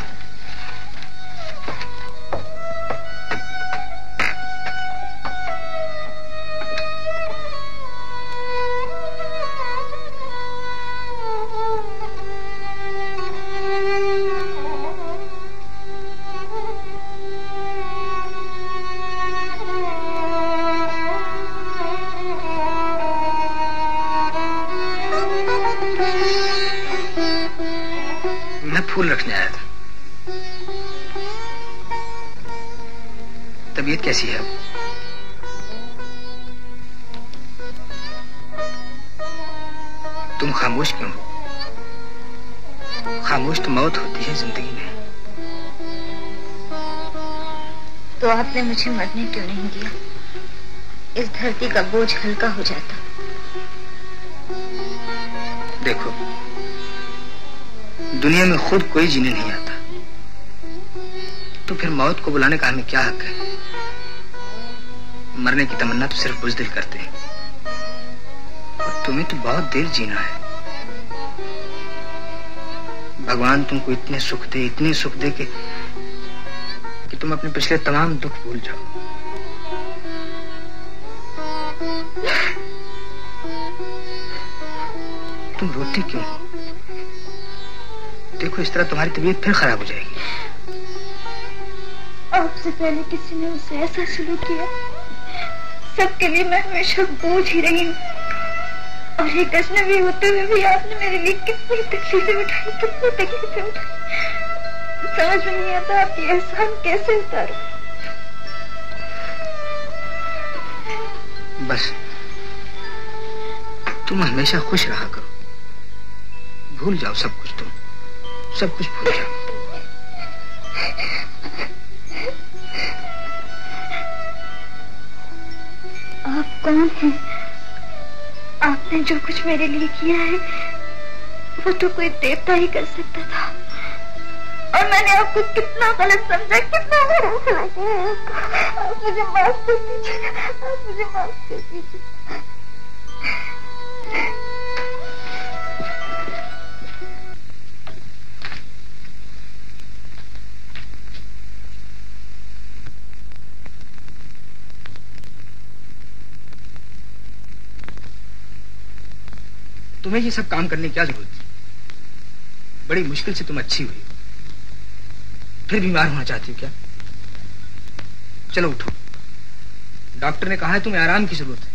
फूल रखने आया था। तबीयत कैसी है? तुम खामोश क्यों हो? खामोश तो मौत होती है, जिंदगी में। तो आपने मुझे मरने क्यों नहीं दिया? इस धरती का बोझ हल्का हो जाता। देखो, दुनिया में खुद कोई जीने नहीं आता, तो फिर मौत को बुलाने का हमें क्या हक है? मरने की तमन्ना तो सिर्फ बुजदिल करते हैं, और तुम्हें तो बहुत देर जीना है। भगवान तुमको इतने सुख दे, इतने सुख दे कि, कि तुम अपने पिछले तमाम दुख भूल जाओ। तुम रोती क्यों हो? देखो, इस तरह तुम्हारी तबीयत फिर खराब हो जाएगी। आपसे पहले किसी ने उसे ऐसा शुरू किया, सबके लिए मैं हमेशा बोझ ही रही हूँ। और एक अजनबी होते हुए भी आपने मेरे लिए कितनी तकलीफें उठाई, कितनी तकलीफें उठाई। समझ में नहीं आता आप ये एहसान कैसे उतारो। बस तुम हमेशा खुश रहा करो, भूल जाओ सब कुछ, तुम सब कुछ भूल जाओ। आप कौन हैं? आपने जो कुछ मेरे लिए किया है वो तो कोई देवता ही कर सकता था, और मैंने आपको कितना गलत समझा, कितना बुरा भला किया है। आप मुझे माफ कर दीजिए, आप मुझे माफ कर दीजिए। तुम्हें ये सब काम करने की क्या जरूरत थी? बड़ी मुश्किल से तुम अच्छी हुई, फिर बीमार होना चाहती हो क्या? चलो उठो, डॉक्टर ने कहा है तुम्हें आराम की जरूरत है।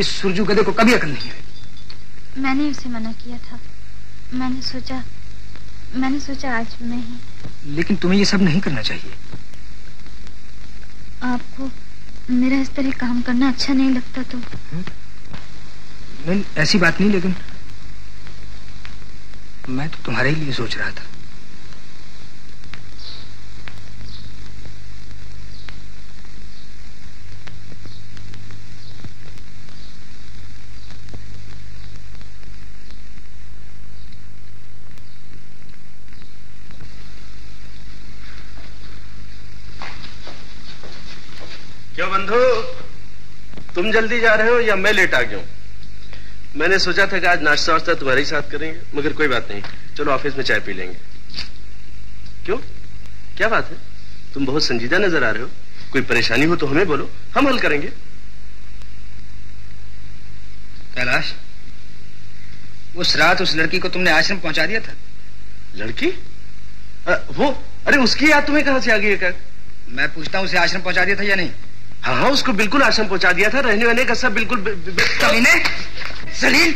इस सुरजू गधे को कभी अकल नहीं आएगी। मैंने उसे मना किया था, मैंने सोचा मैंने सोचा आज मैं ही। लेकिन तुम्हें ये सब नहीं करना चाहिए। आपको मेरा इस तरह काम करना अच्छा नहीं लगता तो? नहीं, ऐसी बात नहीं, लेकिन मैं तो तुम्हारे लिए सोच रहा था। क्यों बंधु, तुम जल्दी जा रहे हो या मैं लेट आ गया हूं? मैंने सोचा था कि आज नाश्ता वाश्ता तुम्हारे ही साथ करेंगे, मगर कोई बात नहीं, चलो ऑफिस में चाय पी लेंगे। क्यों, क्या बात है? तुम बहुत संजीदा नजर आ रहे हो, कोई परेशानी हो तो हमें बोलो, हम हल करेंगे। कैलाश, उस रात उस लड़की को तुमने आश्रम पहुंचा दिया था। लड़की? आ, वो अरे उसकी याद तुम्हें कहां से आ गई? मैं पूछता हूं, उसे आश्रम पहुंचा दिया था या नहीं? हाँ हाँ, उसको बिल्कुल आश्रम पहुंचा दिया था, रहने वाले का सब बिल्कुल। जलील,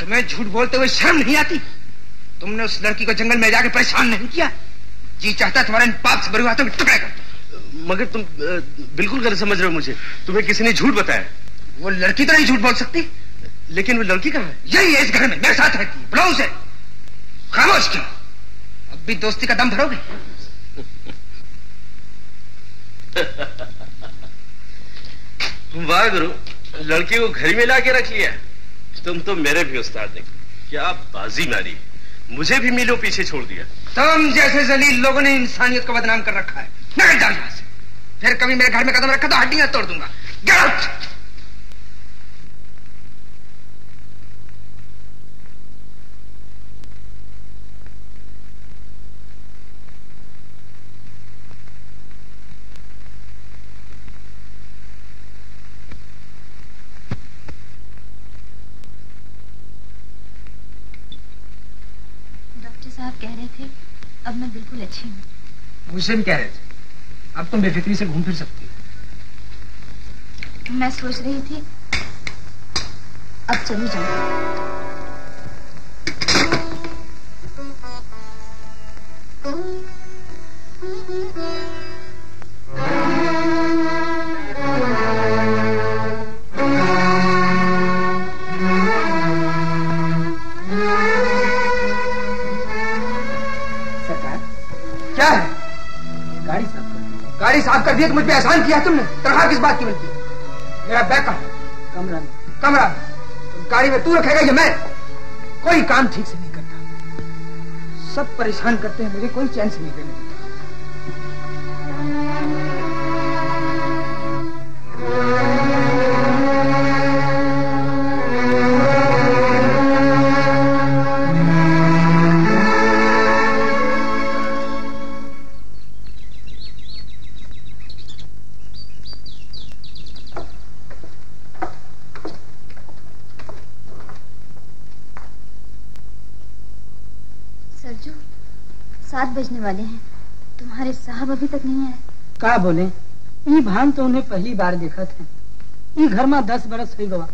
तुम्हें झूठ बोलते हुए शर्म नहीं आती? तुमने उस लड़की को जंगल में जाकर परेशान नहीं किया? जी चाहता तुम्हारे इन पाप से भरे हाथों में टुकड़ा कर। मगर तुम बिल्कुल गलत समझ रहे हो मुझे, तुम्हें किसी ने झूठ बताया। वो लड़की तो नहीं झूठ बोल सकती। लेकिन वो लड़की कहाँ है? यही है, इस घर में मेरे साथ रहती है। बुलाओ उसे। खामोश क्यों? अब भी दोस्ती का दम भरोगे? वाह गुरु, लड़की को घर में ला के रख लिया। तुम तो मेरे भी उस्ताद ने, क्या बाजी मारी, मुझे भी मिलो पीछे छोड़ दिया। तुम जैसे जलील लोगों ने इंसानियत को बदनाम कर रखा है। निकल जाओ यहां से, फिर कभी मेरे घर में कदम रखा तो हड्डियां तोड़ दूंगा। गलत। आप कह रहे थे अब मैं बिल्कुल अच्छी हूँ। मुझे भी कह रहे थे अब तुम बेफिक्री से घूम फिर सकती हो। मैं सोच रही थी अब चली जाऊं। क्या है? गाड़ी साफ कर। गाड़ी साफ कर दिया तो मुझ पे एहसान किया तुमने। तनख्वाह किस बात की मिलती है? मेरा बैग कहाँ? कमरा में। कमरा में? तो गाड़ी में तू रखेगा या मैं? कोई काम ठीक से नहीं करता, सब परेशान करते हैं मुझे, कोई चैन से नहीं करने देता। सात बजने वाले हैं, तुम्हारे साहब अभी तक नहीं आए। का बोले ये भान तो उन्हें पहली बार देखा था। ये घर में दस बरस हुई गवा,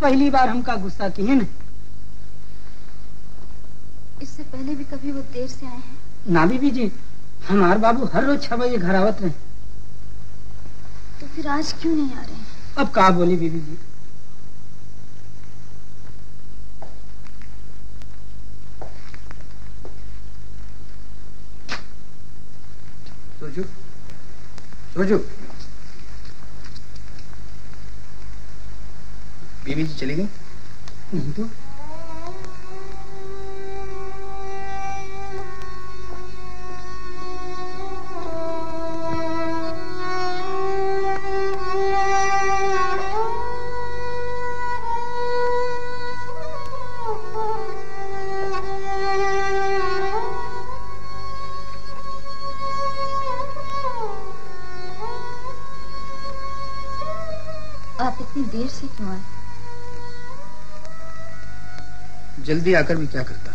पहली बार हमका गुस्सा किए न। इससे पहले भी कभी वो देर से आए हैं ना? बीबी जी, हमारे बाबू हर रोज छह बजे घर आवत रहे। तो फिर आज क्यों नहीं आ रहे हैं? अब का बोले बीबी जी, रोजू, रोजू, बीबी जी चली गई? नहीं तो। देर से क्यों आए? जल्दी आकर भी क्या करता,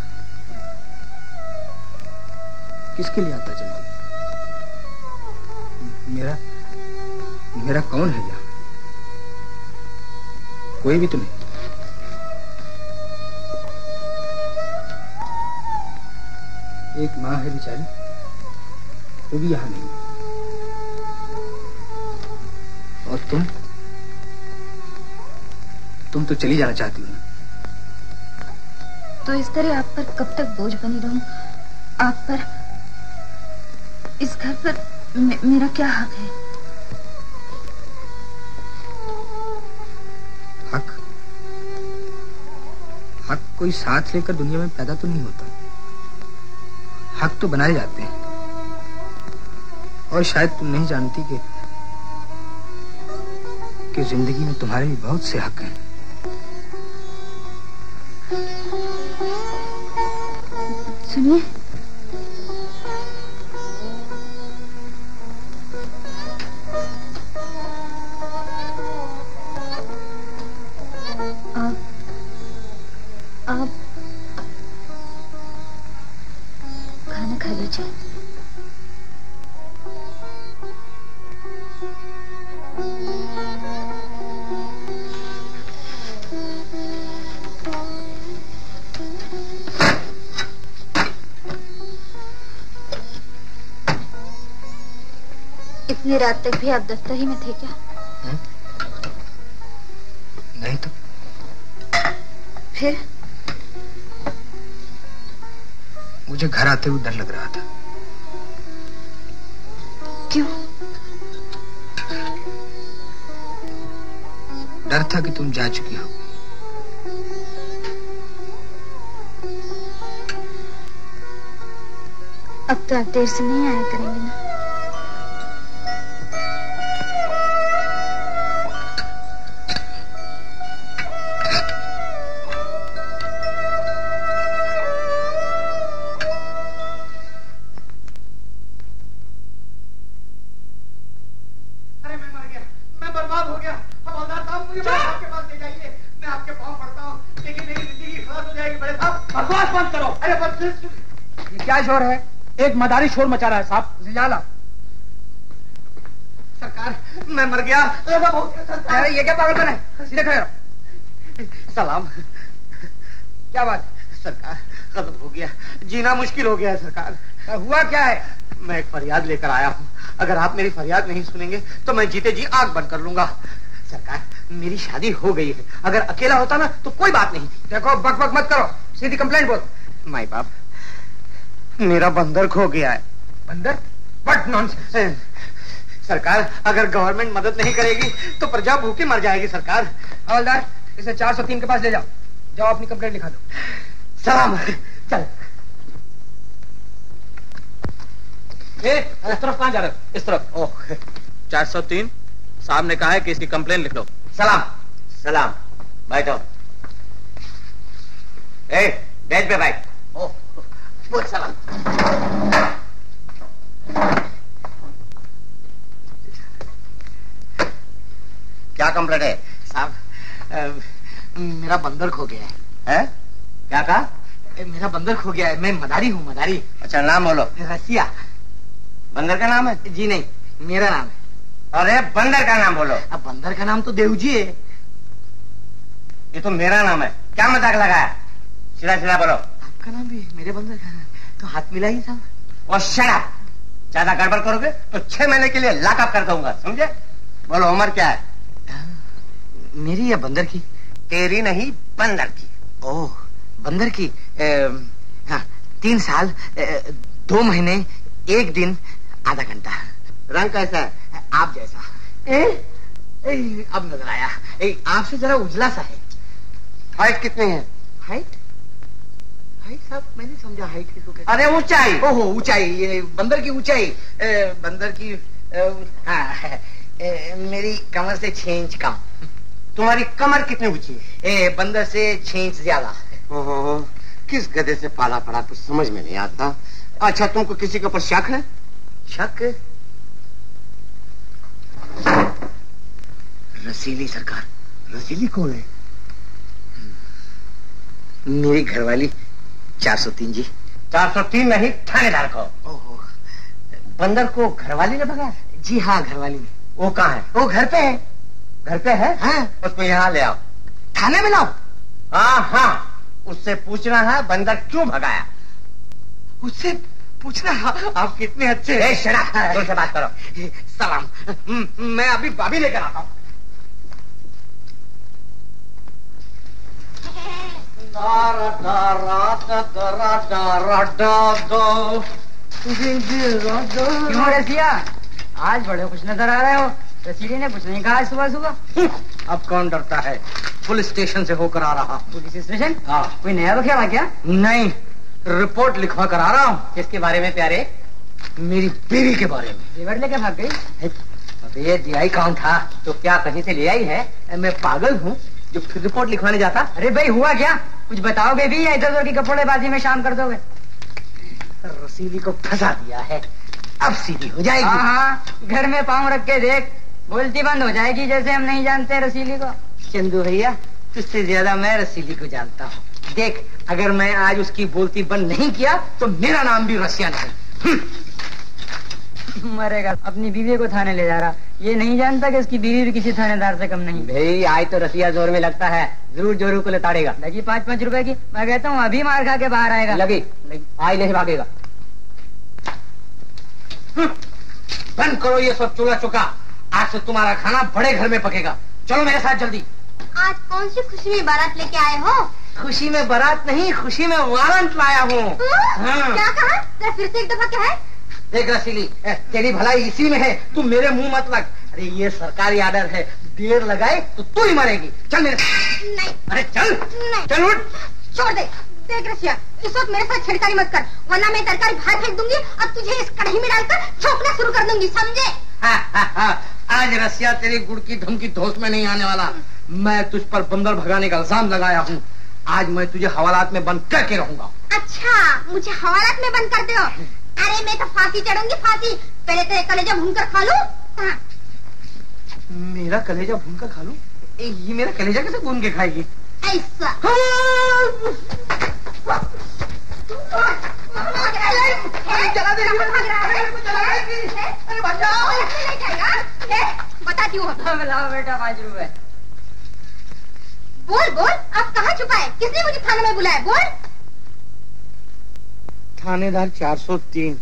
किसके लिए आता जल्दी? मेरा मेरा कौन है यहाँ? कोई भी तो नहीं। एक माँ है बेचारी, वो भी यहाँ नहीं। और तुम तुम तो चली जाना चाहती हो। तो इस तरह आप पर कब तक बोझ बनी रहूं? आप पर, इस घर पर मे, मेरा क्या हक है? हक हक कोई साथ लेकर दुनिया में पैदा तो नहीं होता। हक तो बनाए जाते हैं। और शायद तुम नहीं जानती कि कि जिंदगी में तुम्हारे भी बहुत से हक हैं। सुनिए, आप आप खाना खा लीजिए। इतनी रात तक भी आप दफ्तर ही में थे क्या? हुँ? नहीं तो फिर? मुझे घर आते हुए डर लग रहा था। क्यों? डर था कि तुम जा चुकी हो। अब तो आप देर से नहीं आया करेंगे ना? शोर है, एक मदारी शोर मचा रहा है साहब। जाला सरकार, मैं मर गया। अरे ये क्या पागलपन है? सीधे खड़े रहो। सलाम। क्या बात? सरकार गजब हो गया, जीना मुश्किल हो गया है। सरकार हुआ क्या है? मैं एक फरियाद लेकर आया हूँ। अगर आप मेरी फरियाद नहीं सुनेंगे तो मैं जीते जी आग बंद कर लूंगा। सरकार मेरी शादी हो गई है, अगर अकेला होता ना तो कोई बात नहीं थी। देखो बक बक मत करो, सीधी कंप्लेंट बोलो। माई बाप, मेरा बंदर खो गया है। बंदर? But nonsense. सरकार अगर गवर्नमेंट मदद नहीं करेगी तो प्रजा भूखी मर जाएगी। सरकार हवलदार, इसे चार सौ तीन के पास ले जाओ। जाओ अपनी कंप्लेंट लिखा दो। सलाम। चल ए, इस तरफ कहाँ जा रहे हो? इस तरफ। ओह, चार सौ तीन साहब ने कहा है कि इसकी कंप्लेंट लिख लो। सलाम। सलाम। बैठो। ए, बैठ पे बैठ। ओह बोल सलाम। क्या कंप्लेंट है? साहब मेरा बंदर खो गया है। है? क्या कहा? मेरा बंदर खो गया है। मैं मदारी हूँ, मदारी। अच्छा नाम बोलो। रसिया। बंदर का नाम है? जी नहीं, मेरा नाम है। अरे बंदर का नाम बोलो। अब बंदर का नाम तो देव जी है। ये तो मेरा नाम है। क्या मजाक लगाया? सीधा सीधा बोलो। नाम भी मेरे बंदर का तो हाथ मिला ही साहब। और शराब ज्यादा गड़बड़ करोगे तो छह महीने के लिए लॉकअप कर दूंगा, समझे? बोलो उम्र क्या है? आ, मेरी या बंदर की? तेरी नहीं, बंदर की। ओह बंदर की। ए, हाँ, तीन साल ए, दो महीने एक दिन आधा घंटा। रंग कैसा है? आप जैसा। ए, ए, अब नजर आया। आपसे जरा उजला सा है। हाइट कितनी है? हाइट साहब मैंने समझा हाइट किसको कहते हैं। अरे ऊंचाई। ओहो ऊंचाई, ये बंदर की ऊंचाई। बंदर की आ, ए, मेरी कमर से छह इंच कम। तुम्हारी कमर कितनी ऊंची है? बंदर से छह इंच ज्यादा। ओहो, किस गधे से पाला पड़ा कुछ समझ में नहीं आता। अच्छा तुमको किसी के ऊपर शक है? शक? रसीली। सरकार रसीली कौन है? मेरी घरवाली। चार सौ तीन जी। चार सौ तीन नहीं, थानेदार को। ओहो, बंदर को घरवाली ने भगाया? जी हाँ, घरवाली ने। वो कहाँ है? वो घर पे है। घर पे है? हाँ। उसको यहाँ ले आओ। थाने में लाओ? हाँ हाँ, उससे पूछना है बंदर क्यों भगाया। उससे पूछना आप कितने अच्छे हैं। शराब से बात करो। सलाम, मैं अभी भाभी लेकर आता हूँ। तारा तारा तारा तारा तारा क्यों रसिया, आज बड़े कुछ नजर आ रहे हो। रसीले ने कुछ नहीं कहा सुबह सुबह। अब कौन डरता है, पुलिस स्टेशन से होकर आ रहा। Police station? हाँ। कोई नया तो क्या क्या? नहीं, रिपोर्ट लिखवा कर आ रहा हूँ। किसके बारे में प्यारे? मेरी बीवी के बारे में। रिवर्ट लेके भाग गई? अबे दियाई कौन था? तो क्या कहीं से ले आई है? मैं पागल हूँ जो फिर रिपोर्ट लिखवाने जाता। अरे भाई हुआ क्या, कुछ बताओगे भी या इधर उधर की कपड़ेबाजी में शाम कर दोगे? रसीली को फंसा दिया है, अब सीधी हो जाएगी। हाँ, घर में पाँव रख के देख, बोलती बंद हो जाएगी जैसे हम नहीं जानते रसीली को। चंदू भैया, तुझसे ज्यादा मैं रसीली को जानता हूँ। देख, अगर मैं आज उसकी बोलती बंद नहीं किया तो मेरा नाम भी रसिया नहीं मरेगा। अपनी बीवी को थाने ले जा रहा, ये नहीं जानता कि इसकी बीवी भी किसी थानेदार से कम नहीं। भाई आज तो रसिया जोर में लगता है, जरूर जोरू को लताड़ेगा। लगी पाँच पाँच रुपए की, मैं कहता हूँ अभी मार खा के बाहर आएगा। लगी आज नहीं भागेगा। बंद करो ये सब चूल्हा चुका, आज से तुम्हारा खाना बड़े घर में पकेगा। चलो मेरे साथ जल्दी। आज कौन सी खुशी में बारात लेके आए हो? खुशी में बारात नहीं, खुशी में वारंट लाया हूँ। हाँ। क्या कहा? फिर से एक दफा क्या है? देख रसीली, तेरी भलाई इसी में है, तू मेरे मुंह मत लग। अरे ये सरकारी आर्डर है, देर लगाए तो तू ही मरेगी। चल मेरे साथ। नहीं। अरे चल नहीं। चल उठ। छोड़ दे। देख रसिया, इस वक्त मेरे साथ छेड़खानी मत कर, वरना मैं तरकारी बाहर फेंक दूंगी और तुझे इस कढ़ाई में डालकर छोकना शुरू कर दूंगी, समझे? हाँ हाँ हाँ। आज रसिया तेरी गुड़ की धमकी धोस में नहीं आने वाला। मैं तुझ पर बंदर भगाने का इल्जाम लगाया हूँ, आज मैं तुझे हवालात में बंद करके रहूंगा। अच्छा, मुझे हवालात में बंद कर दो? अरे मैं तो फांसी चढ़ूंगी, फांसी। पहले तेरे कलेजा भूनकर खा लूं। हाँ। मेरा कलेजा भूनकर खा लूं? ये मेरा कलेजा कैसे भून के खाएगी? ऐसा। चला देगी। अरे बचाओ। बताती हूँ। लाओ बेटा पाँच रुपए। बोल बोल, आप कहाँ छुपा है? किसने मुझे थाने में बुलाया? बोल। थानेदार चार सौ तीन।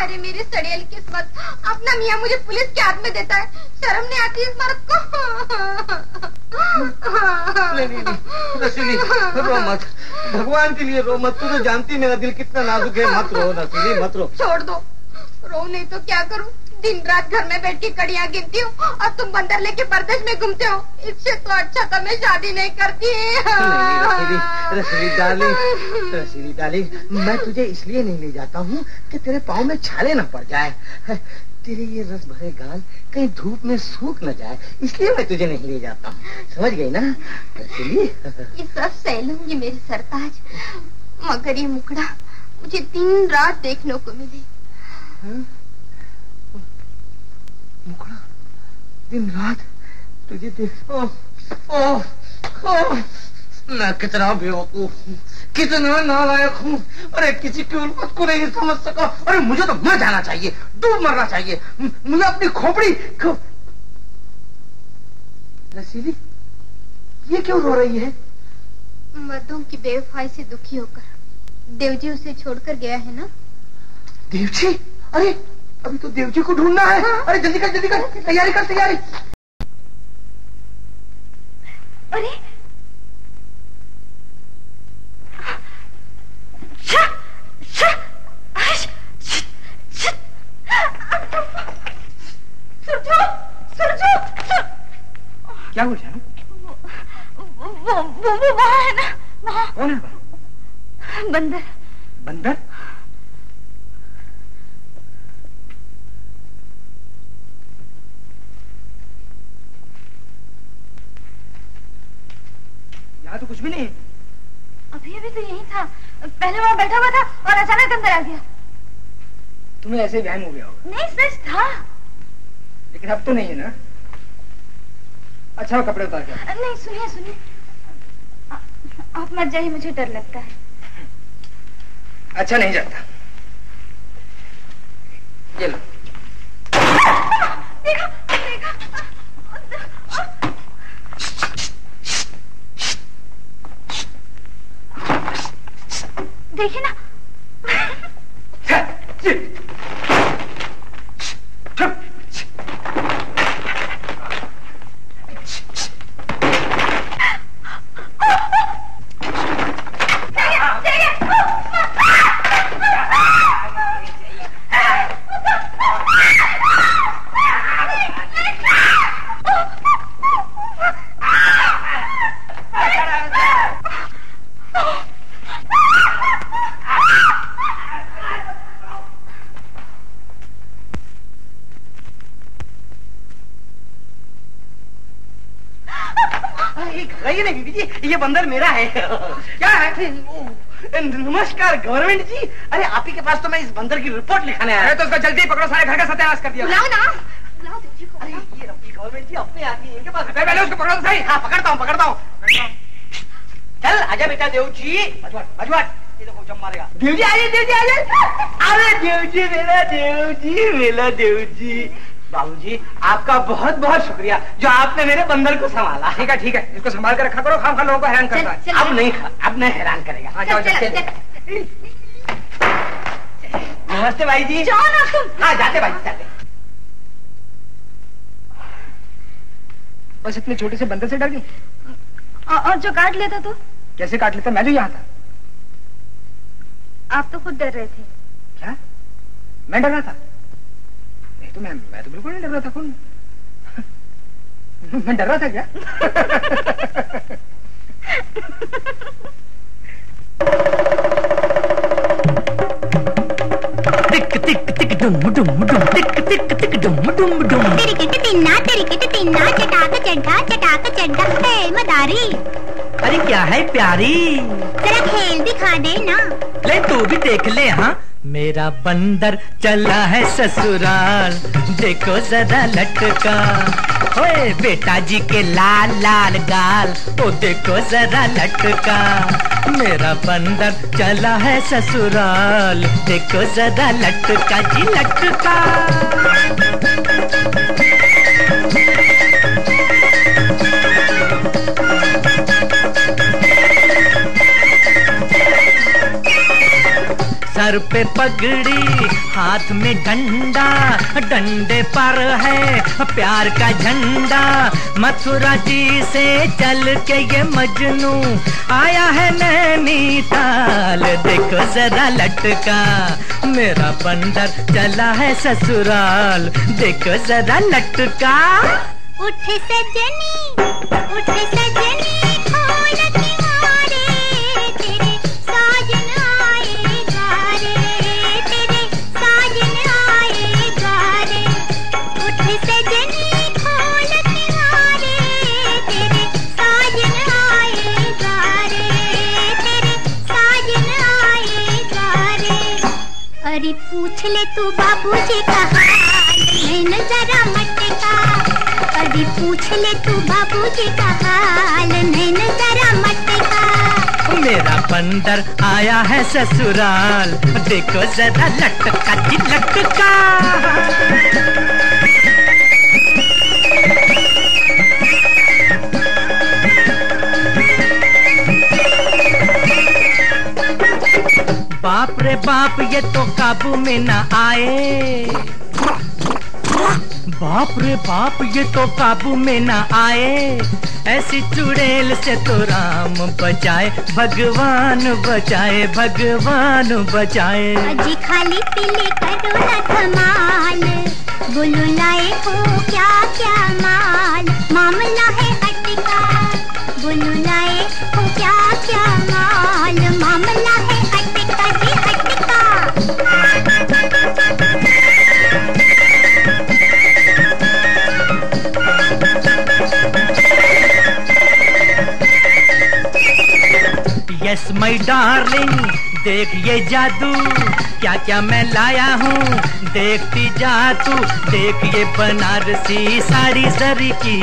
अरे मेरी सड़ेल किस्मत, अपना मियाँ मुझे पुलिस के हाथ में देता है। शर्म नहीं आती इस मर्द को। नहीं नहीं, रसीली रो मत, भगवान के लिए रो मत। तू तो जानती मेरा दिल कितना नाजुक है। मत रो रसीली, मत रो। छोड़ दो, रो नहीं तो क्या करूँ? दिन रात घर में बैठ के कड़ियाँ गिनती हूँ और तुम बंदर लेके परदेश में घूमते हो। इससे तो अच्छा था मैं शादी नहीं करती। रसीली डाली, रसीली डाली, मैं तुझे इसलिए नहीं ले जाता हूँ कि तेरे पाँव में छाले न पड़ जाए, तेरे ये रस भरे गाल कहीं धूप में सूख न जाए, इसलिए मैं तुझे नहीं ले जाता हूँ। समझ गई ना रसीली? ये सब सह लूंगी मेरी सरताज, मगर ये मुकड़ा मुझे दिन रात देखने को मिले। मुकड़ा दिन रात तुझे देख। ओ, ओ, ओ, मैं कितना बेवकूफ हूँ, कितना नालायक हूँ। अरे किसी की उल्फत को नहीं समझ सका। अरे मुझे तो मर जाना चाहिए, डूब मरना चाहिए। मुझे अपनी खोपड़ी खो... रसीली ये क्यों रो रही है? मर्दों की बेवफाई से दुखी होकर देवजी उसे छोड़कर गया है ना। देवजी? अरे अभी तो देवजी को ढूंढना है। अरे जल्दी कर जल्दी कर, तैयारी कर तैयारी। अरे शा, शा, श, श, श, सुर्जू, सुर्जू, सुर... क्या हो जाए? वो वो वो वहाँ है ना, वहाँ। कौन है? बंदर। बंदर? तो कुछ भी नहीं। अभी अभी तो यही था, पहले वहाँ बैठा हुआ था और अचानक अंदर आ गया। तुम्हें ऐसे वहम हो गया होगा। नहीं सच था, लेकिन अब तो नहीं है ना। अच्छा कपड़े उतार के। नहीं सुनिए सुनिए, आप मत जाइए, मुझे डर लगता है। अच्छा नहीं जाता। ये लो। देखा देखा, कृष्णा। ये बंदर मेरा है। क्या है? नमस्कार गवर्नमेंट जी। अरे आप ही के पास तो मैं इस बंदर की रिपोर्ट लिखाने आया। तो उसको जल्दी पकड़ो, सारे घर का सत्यानाश कर दिया। बुलाओ ना, बुलाओ जी को। अरे ये रब्बी गवर्नमेंट जी अपने आदमी इनके पास। पहले उसको पकड़ो सही। हाँ पकड़ता हूँ पकड़ता हूँ। चल आजा बेटा देव जी। भजवाट भजवाट ये देखो जम मारेगा। देव जी आइए, देव जी आइए। अरे देव जी मेरा देव जी मेरा देव जी। बाबूजी आपका बहुत बहुत शुक्रिया जो आपने मेरे बंदर को संभाला। ठीक है ठीक है, इसको संभाल कर रखा करो, खा खा लोगों को हैरान करता है। अब नहीं खा, अब नहीं हैरान करेगा। हाँ जाओ जाओ। नमस्ते भाई जी। जाओ ना तुम। हाँ जाते भाई जाते। बस इतने छोटे से बंदर से डर गई। और जो काट लेता तो? कैसे काट लेता, मैं जो यहाँ था। आप तो खुद डर रहे थे। क्या मैं डर रहा था? तो मैं मैं तो बिल्कुल नहीं डर रहा था। कौन मैं डर रहा था क्या? टिक टिक टिक डुम डुम डुम टिक टिक टिक डुम डुम डुम। तेरी किट तिन्ना तेरी किट तिन्ना चटाक चड्ढा चटाक चड्ढा। हे मदारी अरे क्या है प्यारी, जरा खेल दिखा दे ना। ले तू भी देख ले। हाँ मेरा बंदर चला है ससुराल, देखो जरा लटका। ओए बेटा जी के लाल लाल गाल, ओ देखो जरा लटका। मेरा बंदर चला है ससुराल, देखो जरा लटका जी लटका। सर पे पगड़ी हाथ में डंडा, डंडे पर है प्यार का झंडा। मथुरा जी से चल के ये मजनू आया है नैनीताल, देखो जरा लटका। मेरा बंदर चला है ससुराल, देखो जरा लटका। उठ सजनी उठ सजनी खोल किनारे, तेरे साजन आए। अरे पूछ ले तू बाबूजी का हाल, मैं न जरा मटका। अरे पूछ ले तू बाबूजी का हाल, मैं न जरा मटका। मेरा बंदर आया है ससुराल, देखो जरा लटका जी लटका। बाप रे बाप ये तो काबू में ना आए, बाप रे बाप ये तो काबू में ना आए। ऐसी चुड़ैल से तो राम बचाए, भगवान बचाए भगवान बचाए। अजी खाली पीले करो ना धमाल, बोलो लाए हो क्या क्या माल। मामला है अटका, बोलो लाए हो क्या क्या माल। मामला है अटका जी अटका। Yes my darling, देख ये जादू क्या क्या मैं लाया हूँ, देखती जा तू। देख ये बनारसी साड़ी जरी की,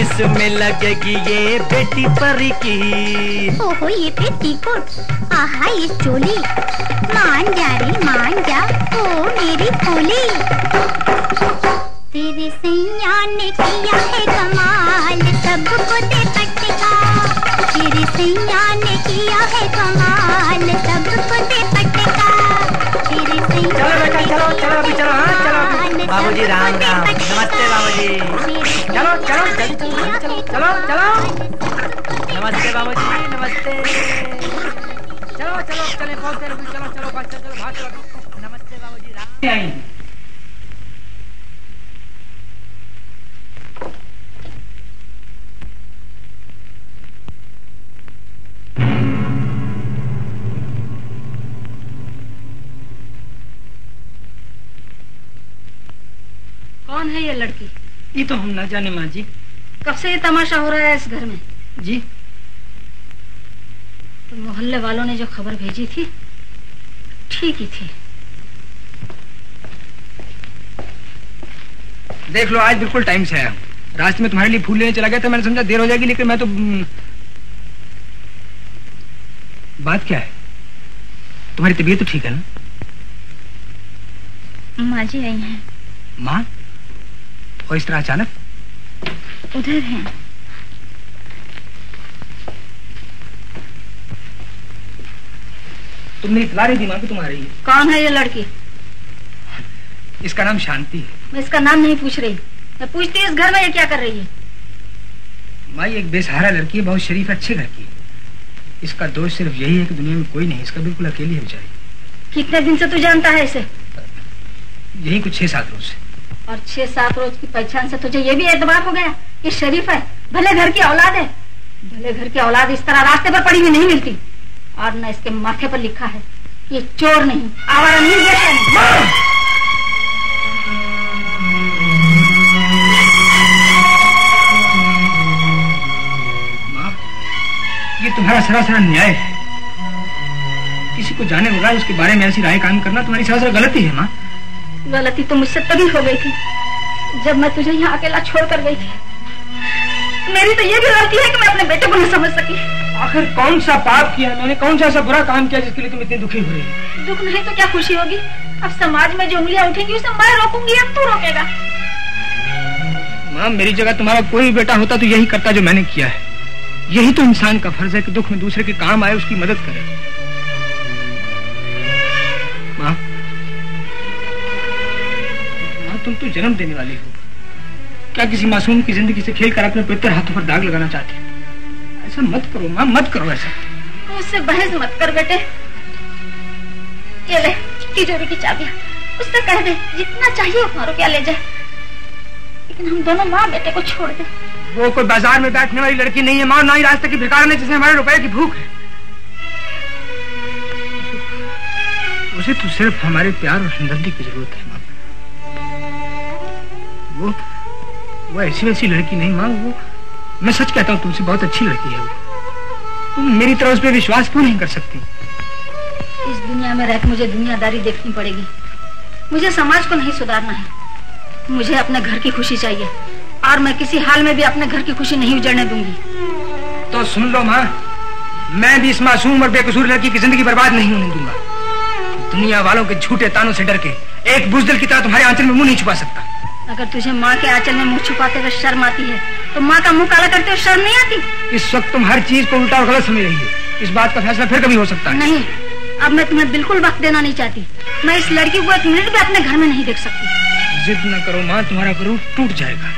इसमें लगेगी ये बेटी परी की। ओहो ये बेटी गुट, आहा ये चोली। मान जा रे मान जा, ओ मेरी भोली। तेरे सैया ने किया है कमाल, सबको दे पटका। तेरे सैया ने किया है कमाल, सबको जी राम राम, नमस्ते बाबू जी। चलो चलो जल्दी चलो चलो चलो। नमस्ते बाबू जी, नमस्ते। चलो चलो चले पहुँचते हैं, चलो चलो पहुँचते चलो भाग चलो। नमस्ते बाबू जी राम। कौन है ये लड़की? ये तो हम ना जाने माँ जी। कब से ये तमाशा हो रहा है इस घर में? जी तो मोहल्ले वालों ने जो खबर भेजी थी ठीक ही थी। देख लो आज बिल्कुल टाइम से आया। रास्ते में तुम्हारे लिए फूल लेने चला गया था, मैंने समझा देर हो जाएगी, लेकिन मैं तो बात क्या है, तुम्हारी तबीयत तो ठीक है ना? माँ जी आई हैं। माँ? और इस तरह अचानक? उधर हैं। तुमने इतला रही थी माँ कि तुम्हारी है। कौन है ये लड़की? इसका नाम शांति है। मैं इसका नाम नहीं पूछ रही, मैं पूछती इस घर में ये क्या कर रही है। माँ ये एक बेसहारा लड़की है, बहुत शरीफ अच्छे घर की। इसका दोष सिर्फ यही है कि दुनिया में कोई नहीं, इसका बिल्कुल अकेली है बेचारी। कितने दिन से तू जानता है इसे? यही कुछ छह सात रोज। और छह सात रोज की पहचान से तुझे ये भी एतबार हो गया कि शरीफ है, भले घर की औलाद है। भले घर की औलाद इस तरह रास्ते पर पड़ी हुई नहीं मिलती। और न इसके माथे पर लिखा है ये चोर नहीं, आवारा नहीं, बेटा नहीं। माँ ये तुम्हारा सरासर न्याय है। किसी को जाने बगैर उसके बारे में ऐसी राय कायम करना तुम्हारी सरासर गलती है। माँ गलती तो मुझसे तभी हो गई थी जब मैं तुझे यहाँ अकेला छोड़ कर गई थी। मेरी तो ये भी गलती है कि मैं अपने बेटे को न समझ सकी। आखिर कौन सा पाप किया मैंने, कौन सा ऐसा बुरा काम किया जिसके लिए तुम इतनी दुखी हो रही हो? दुख नहीं तो क्या खुशी होगी। अब समाज में जो उंगलियाँ उठेंगी उसे मैं रोकूंगी, अब तू रोकेगा। माँ मेरी जगह तुम्हारा कोई बेटा होता तो यही करता जो मैंने किया है। यही तो इंसान का फर्ज है कि दुख में दूसरे के काम आए, उसकी मदद करे। माँ तुम तो जन्म देने वाली हो, क्या किसी मासूम की जिंदगी से खेलकर अपने पवित्र हाथों पर दाग लगाना चाहती हो? ऐसा मत करो माँ, मत करो ऐसा। उससे बहस मत कर बेटे। ये ले तिजोरी की चाबी, उससे कह दे जितना चाहिए उतना रुपया ले जाए, लेकिन हम दोनों माँ बेटे को छोड़ दे। वो कोई बाजार में बैठने वाली लड़की नहीं है माँ, ना ही रास्ते की भिखारी ने जिसे हमारे रुपये की भूख है। उसे तो सिर्फ हमारे प्यार और हमदर्दी की जरूरत है। वो वो ऐसी वैसी लड़की नहीं माँ, वो मैं सच कहता हूँ तुमसे बहुत अच्छी लड़की है वो। तुम मेरी तरफ उस पर विश्वास क्यों नहीं कर सकती? इस दुनिया में रहकर मुझे दुनियादारी देखनी पड़ेगी। मुझे समाज को नहीं सुधारना है, मुझे अपने घर की खुशी चाहिए और मैं किसी हाल में भी अपने घर की खुशी नहीं उजड़ने दूंगी। तो सुन लो माँ, मैं भी इस मासूम और बेकसूर लड़की की जिंदगी बर्बाद नहीं होने दूंगा। दुनिया वालों के झूठे तानों से डर के एक बुजदिल की तरह तुम्हारे आंचल में मुँह नहीं छुपा सकता। अगर तुझे माँ के आंचल में मुँह छुपाते हुए शर्म आती है तो माँ का मुँह काला करते हुए शर्म नहीं आती? इस वक्त तुम हर चीज को उल्टा और गलत समझ रही हो। इस बात का फैसला फिर कभी हो सकता है। नहीं, अब मैं तुम्हें बिल्कुल वक्त देना नहीं चाहती। मैं इस लड़की को एक मिनट भी अपने घर में नहीं देख सकती। जिद न करो माँ, तुम्हारा गुरूर टूट जाएगा।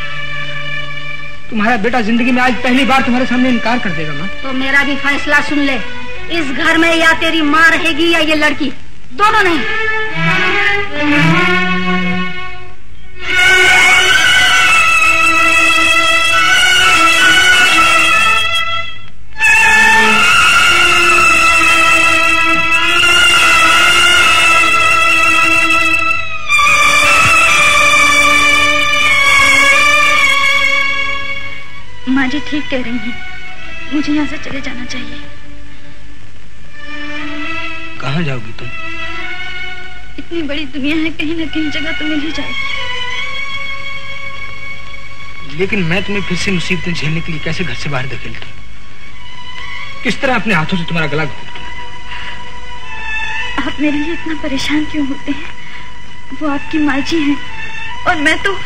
तुम्हारा बेटा जिंदगी में आज पहली बार तुम्हारे सामने इनकार कर देगा माँ। तो मेरा भी फैसला सुन ले, इस घर में या तेरी माँ रहेगी या ये लड़की, दोनों नहीं। माँ जी ठीक कह रही हैं, मुझे यहाँ से चले जाना चाहिए। कहाँ जाओगी तुम? इतनी बड़ी दुनिया है, कहीं न कहीं जगह तो मिल ही जाएगी। लेकिन मैं तुम्हें फिर से मुसीबतें झेलने के लिए कैसे घर से बाहर धकेल दूँ? किस तरह अपने हाथों से तुम्हारा गला घोट दूँ? आप मेरे लिए इतना परेशान क्यों होते हैं? वो आपकी माँ जी हैं और मैं तो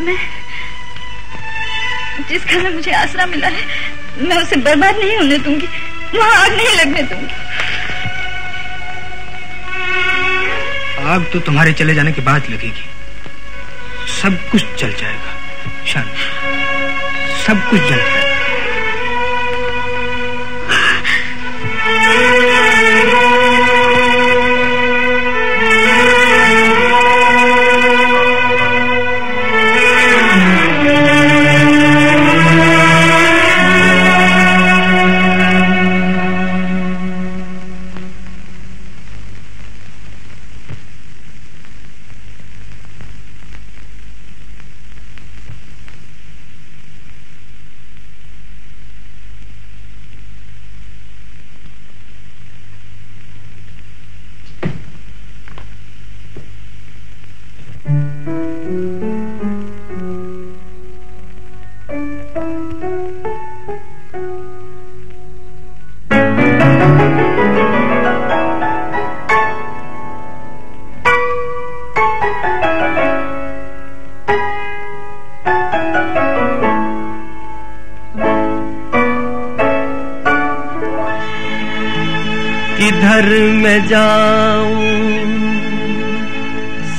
मैं जिस घर में मुझे आसरा मिला है मैं उसे बर्बाद नहीं होने दूंगी। वहाँ आग नहीं लगने दूंगी। आग तो तुम्हारे चले जाने के बाद लगेगी। सब कुछ जल जाएगा, शांति, सब कुछ जल जाएगा।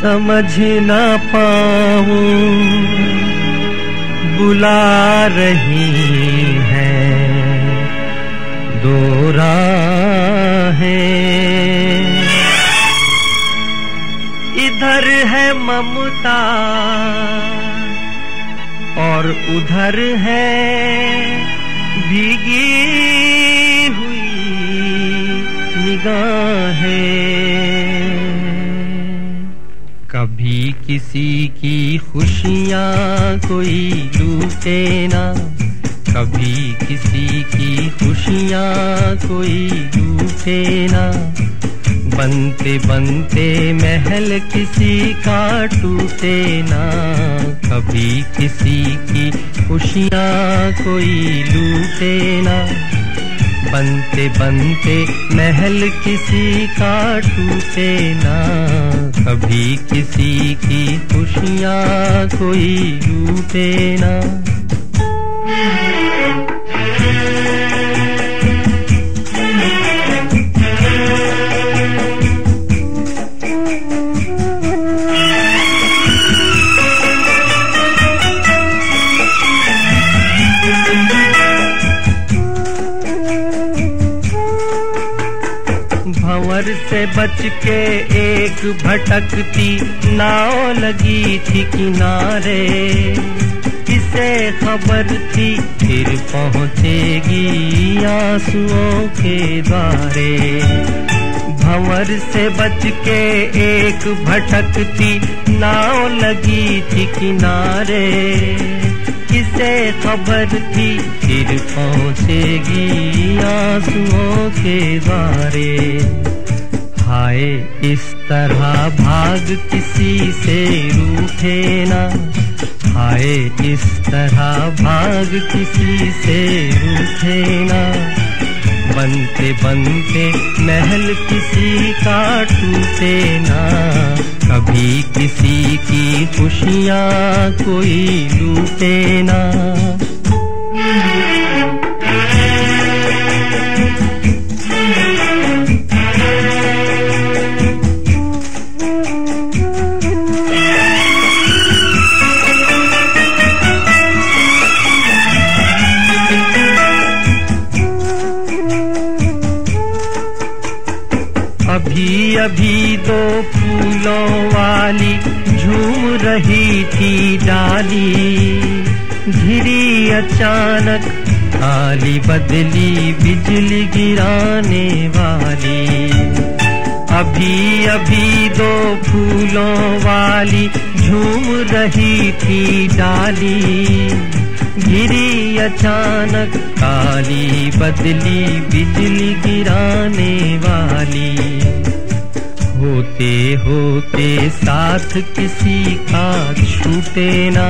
समझ ना पाऊं बुला रही है दो राहें, इधर है ममता और उधर है भीगी हुई निगाहें। कभी किसी की खुशियाँ कोई लूटे ना, कभी किसी की खुशियाँ कोई लूटे ना, बनते बनते महल किसी का टूटे ना। कभी किसी की खुशियाँ कोई लूटे ना, बनते बनते महल किसी का टूटे ना। कभी किसी की खुशियाँ कोई लूटे ना। से बच के एक भटकती नाव लगी थी किनारे, किसे खबर थी फिर पहुँचेगी आंसुओं के द्वारे। भंवर से बच के एक भटकती नाव लगी थी किनारे, किसे खबर थी फिर पहुँचेगी आंसुओं के द्वारे। हाय इस तरह भाग किसी से रूठे ना, हाय इस तरह भाग किसी से रूठे ना, बनते बनते महल किसी का टूटे ना। कभी किसी की खुशियाँ कोई लूटे ना। अभी दो फूलों वाली झूम रही थी डाली, घिरी अचानक आली बदली बिजली गिराने वाली। अभी अभी दो फूलों वाली झूम रही थी डाली, गिरी अचानक काली बदली बिजली गिराने वाली। होते होते साथ किसी का छूटे ना,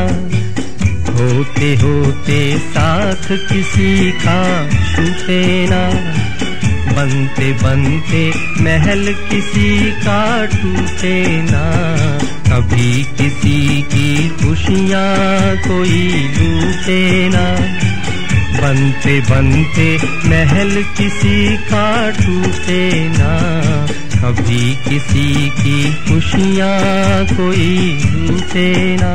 होते होते साथ किसी का छूटे ना, बनते बनते महल किसी का टूटे ना। कभी किसी की खुशियाँ कोई लूटे ना, बनते बनते महल किसी का टूटे ना। कभी किसी की खुशियाँ कोई लूटे ना।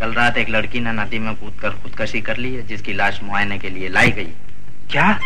कल रात एक लड़की ने नदी में कूदकर खुदकशी कर ली है, जिसकी लाश मुआयने के लिए लाई गई। क्या?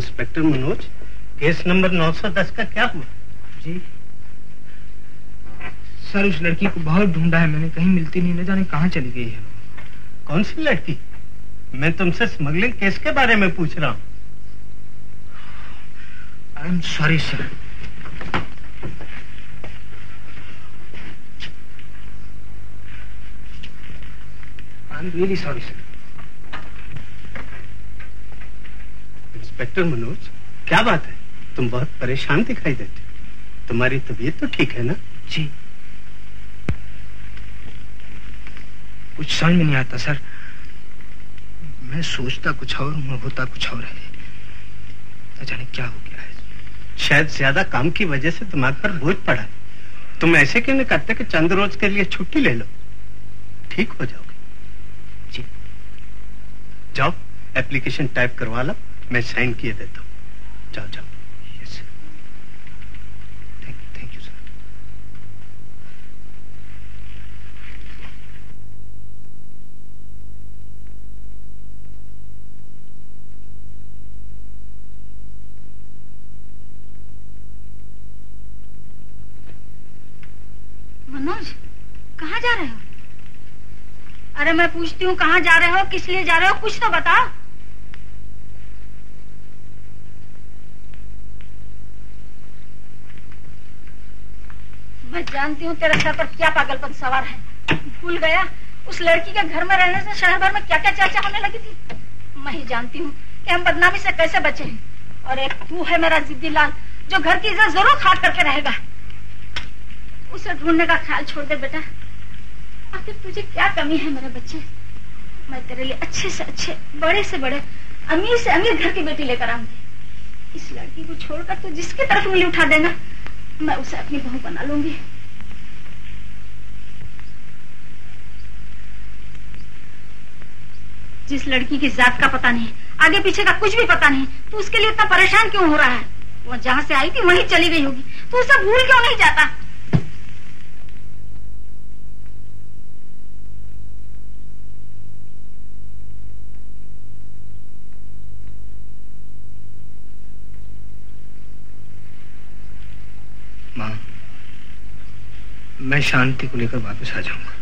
इंस्पेक्टर मनोज, केस नंबर नौ सौ दस का क्या हुआ? जी सर, उस लड़की को बहुत ढूंढा है मैंने, कहीं मिलती नहीं, न जाने कहाँ चली गई है। कौन सी लड़की? मैं तुमसे स्मगलिंग केस के बारे में पूछ रहा हूँ। I am sorry sir. I'm really sorry, sir. Inspector Manoj, क्या बात है? तुम बहुत परेशान दिखाई देते। तुम्हारी तबीयत तो ठीक है ना? जी। कुछ समझ में नहीं आता सर। मैं सोचता कुछ और, मैं होता कुछ और है। न जाने क्या हो गया है। शायद ज्यादा काम की वजह से दिमाग पर बोझ पड़ा। तुम ऐसे क्यों नहीं करते कि चंद रोज के लिए छुट्टी ले लो, ठीक हो जाओगे। जी जाओ, एप्लीकेशन टाइप करवा लो, मैं साइन किए देता हूँ। जाओ जाओ। मनोज, कहाँ जा रहे हो? अरे मैं पूछती हूँ कहाँ जा रहे हो, किस लिए जा रहे हो, कुछ तो बताओ। मैं जानती हूँ तेरे सर पर क्या पागलपन सवार है। भूल गया उस लड़की के घर में रहने से शहर भर में क्या क्या चर्चा होने लगी थी। मैं ही जानती हूँ कि हम बदनामी से कैसे बचे हैं। और एक तू है मेरा जिद्दी लाल, जो घर की इज्जत जरूर खाक करके रहेगा। उसे ढूंढने का ख्याल छोड़ दे बेटा। आखिर तुझे क्या कमी है मेरे बच्चे? मैं तेरे लिए अच्छे से अच्छे, बड़े से बड़े, अमीर से अमीर घर की बेटी लेकर आऊंगी। इस लड़की को छोड़कर तू जिसकी तरफ उंगली उठा देना, मैं उसे अपनी बहू बना लूंगी। जिस लड़की की जात का पता नहीं, आगे पीछे का कुछ भी पता नहीं, तू उसके लिए इतना परेशान क्यों हो रहा है? वो जहाँ से आई थी वहीं चली गई होगी, तू उसे भूल क्यों नहीं जाता? माँ, मैं शांति को लेकर वापस आ जाऊंगा।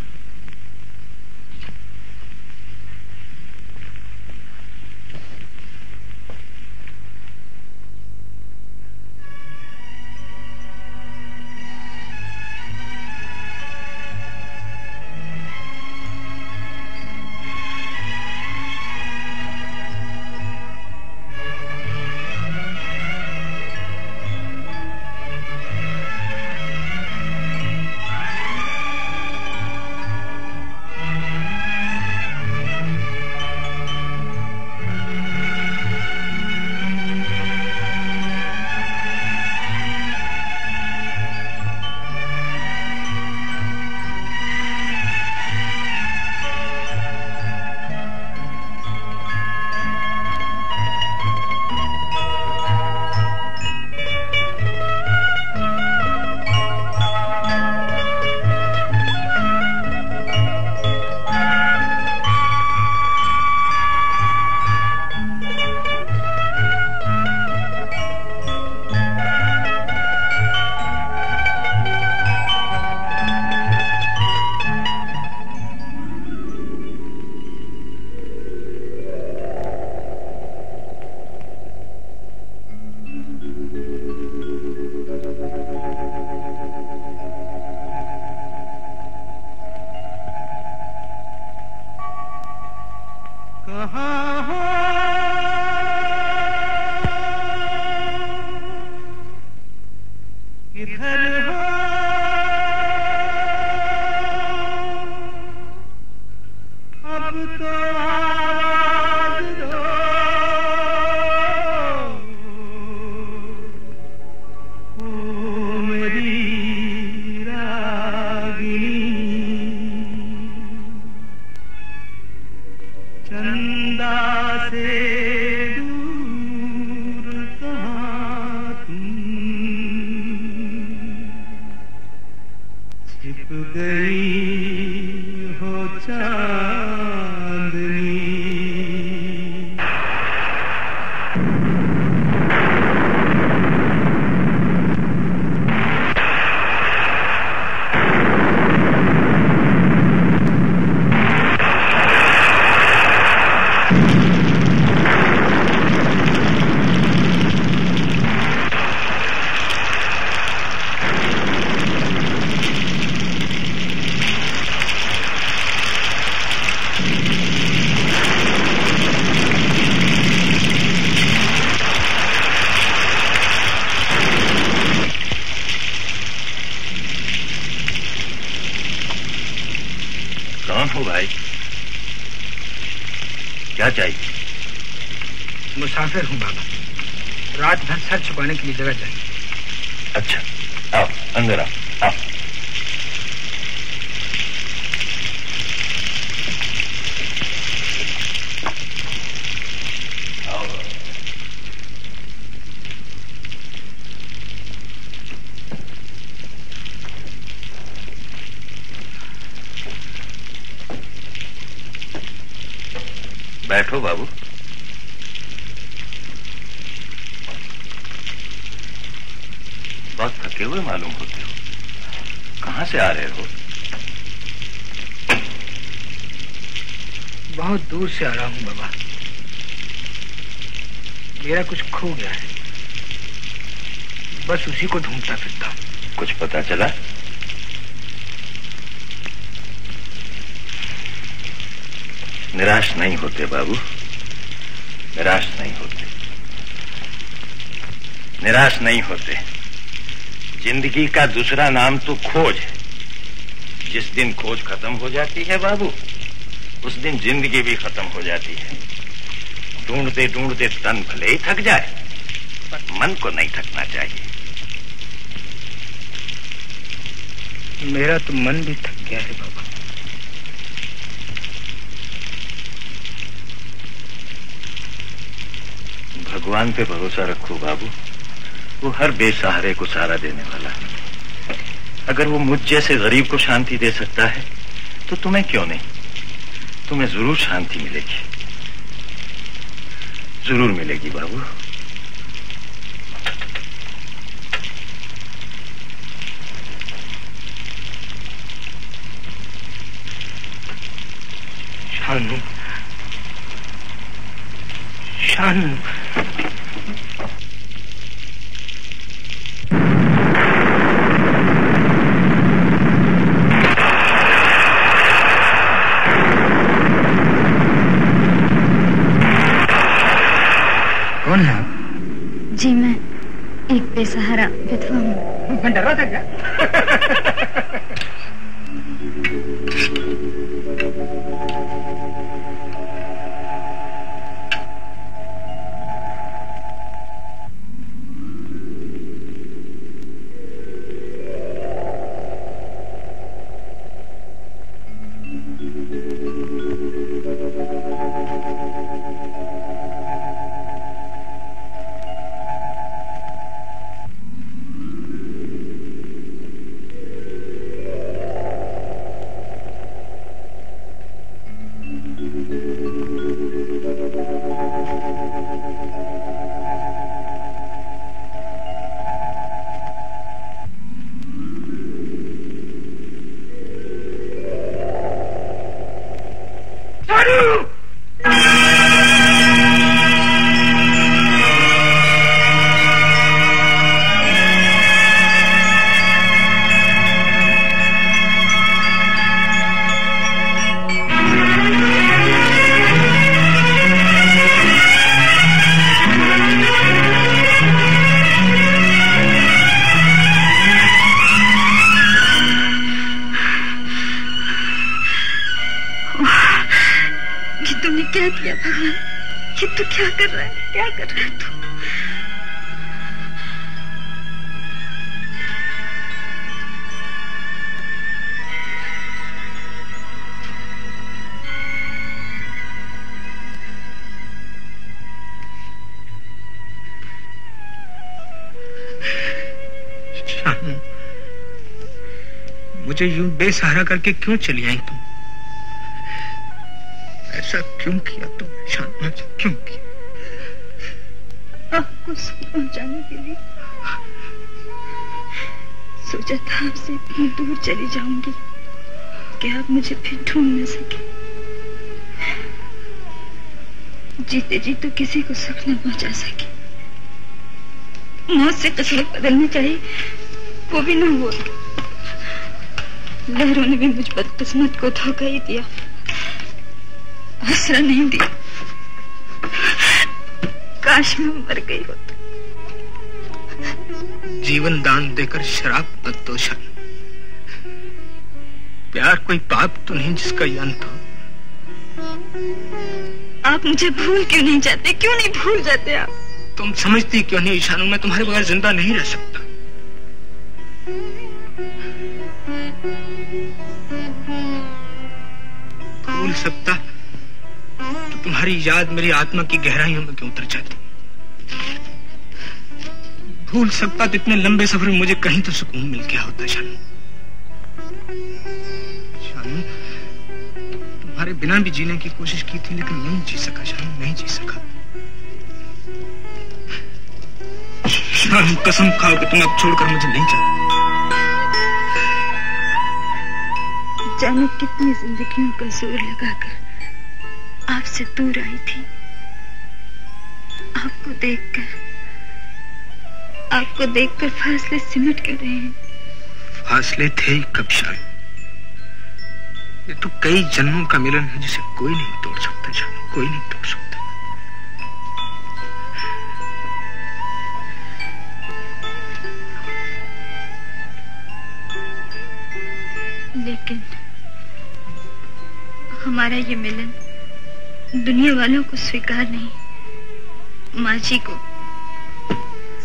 देखो भाई, क्या चाहिए? मुसाफिर हूँ बाबा, रात भर सर छुपाने के लिए जगह चाहिए। अच्छा, आओ अंदर आओ, आओ। बैठो बाबू। बहुत थके हुए मालूम होते हो, कहां से आ रहे हो? बहुत दूर से आ रहा हूं बाबा, मेरा कुछ खो गया है, बस उसी को ढूंढता फिरता हूं। कुछ पता चला? निराश नहीं होते बाबू, निराश नहीं होते, निराश नहीं होते। जिंदगी का दूसरा नाम तो खोज है। जिस दिन खोज खत्म हो जाती है बाबू, उस दिन जिंदगी भी खत्म हो जाती है। ढूंढते ढूंढते तन भले ही थक जाए, पर मन को नहीं थकना चाहिए। मेरा तो मन भी थक गया है बाबा। भगवान पे भरोसा रखो बाबू, वो हर बेसहारे को सहारा देने वाला है। अगर वो मुझ जैसे गरीब को शांति दे सकता है तो तुम्हें क्यों नहीं? तुम्हें जरूर शांति मिलेगी, जरूर मिलेगी बाबू। शानू, शानू, जी मैं एक बेसहारा विधवा हूँ। मैं डरा था क्या? मुझे यूं बेसहारा करके क्यों चली आई तुम? ऐसा क्यों किया तुम? शानू क्यों किया? आपको पहुंचाने के लिए सोचा था आपसे दूर चली जाऊंगी कि आप मुझे फिर ढूंढ न सके, जीते जी तो किसी को सुख न पहुंचा सके। मौत से किस्मत बदलनी चाहिए, वो भी न हुआ। लहरों ने भी मुझ बदकिस्मत को धोखा ही दिया, आसरा नहीं दिया। काश मैं मर गई होती। जीवन दान देकर शराब मत दो शानू, प्यार कोई पाप तो नहीं जिसका ये अंत हो। आप मुझे भूल क्यों नहीं जाते? क्यों नहीं भूल जाते आप? तुम समझती क्यों नहीं ईशानु, मैं तुम्हारे बगैर जिंदा नहीं रह सकता। भूल सकता तो तुम्हारी याद मेरी आत्मा की गहराइयों में क्यों उतर जाती? भूल सकता तो इतने लंबे सफर में मुझे कहीं तो सुकून मिल गया होता। शानू शानू तुम्हारे बिना भी जीने की कोशिश की थी लेकिन नहीं जी सका शानू, नहीं जी सका। शानू कसम खाओ कि तुम अब छोड़कर मुझे नहीं जाओ। जाने कितनी जिंदगियों का जोर लगाकर आपसे दूर आई थी, आपको देखकर आपको देखकर फासले सिमट कर रहे हैं। फासले थे ही कब शायद, ये तो कई जन्मों का मिलन है जिसे कोई नहीं तोड़ सकता शायद, कोई नहीं तोड़ सकता। लेकिन हमारा ये मिलन दुनिया वालों को स्वीकार नहीं, माँ जी को,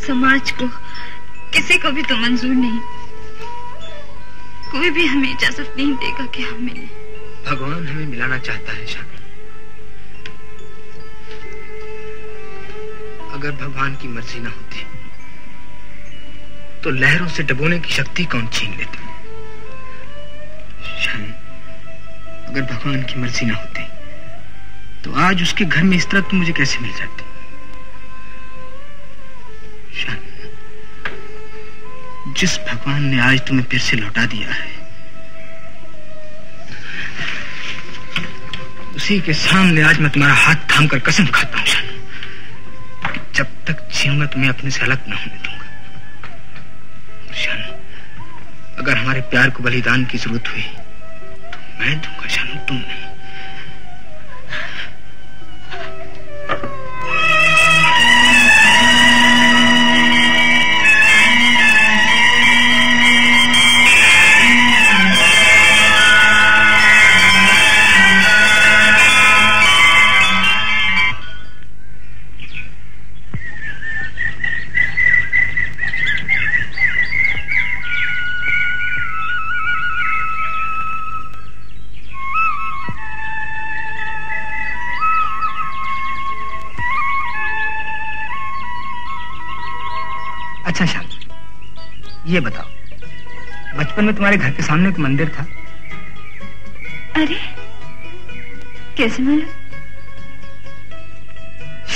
समाज को, किसी को भी तो मंजूर नहीं। कोई भी हमें इजाजत नहीं देगा कि हम मिलें। भगवान हमें मिलाना चाहता है शामिल, अगर भगवान की मर्जी ना होती तो लहरों से डबोने की शक्ति कौन छीन लेता? शामिल, अगर भगवान की मर्जी ना होती तो आज उसके घर में इस तरह तुम मुझे कैसे मिल जाती? जिस भगवान ने आज तुम्हें फिर से लौटा दिया है उसी के सामने आज मैं तुम्हारा हाथ थाम कर कसम खाता हूं शानू कि जब तक जीऊंगा तुम्हें अपने से अलग न होने दूंगा। शानू, अगर हमारे प्यार को बलिदान की जरूरत हुई तो मैं दूंगा शानू, तुम नहीं। ये बताओ, बचपन में तुम्हारे घर के सामने एक मंदिर था? अरे कैसे मालूम?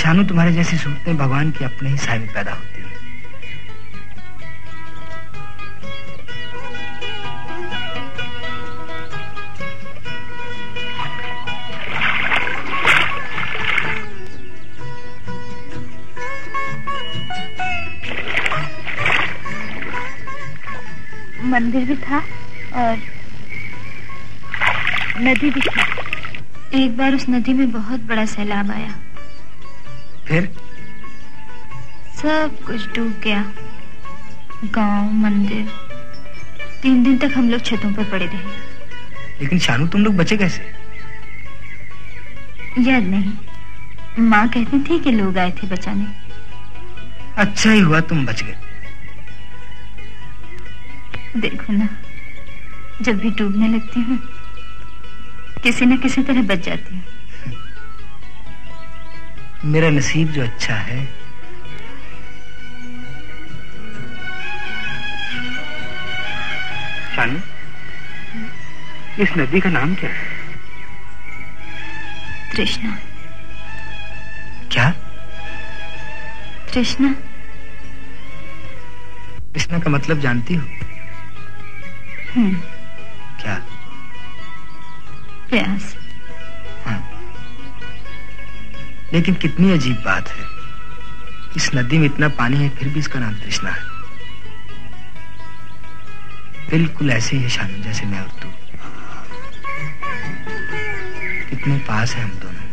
शानू, तुम्हारे जैसी सूरतें भगवान की अपने ही साय में पैदा होती हैं। मंदिर भी था और नदी भी थी। एक बार उस नदी में बहुत बड़ा सैलाब आया, फिर सब कुछ डूब गया, गांव, मंदिर। तीन दिन तक हम लोग छतों पर पड़े रहे। लेकिन शानू, तुम लोग बचे कैसे? याद नहीं, माँ कहती थी कि लोग आए थे बचाने। अच्छा ही हुआ तुम बच गए। देखो ना, जब भी डूबने लगती हूँ किसी न किसी तरह बच जाती हूँ। मेरा नसीब जो अच्छा है। शानू, इस नदी का नाम क्या है? कृष्णा। क्या? कृष्णा। कृष्णा का मतलब जानती हो? क्या? प्यास। हाँ। लेकिन कितनी अजीब बात है, इस नदी में इतना पानी है फिर भी इसका नाम कृष्णा है। बिल्कुल ऐसे ही है शानू जैसे मैं और तू। कितने पास है हम दोनों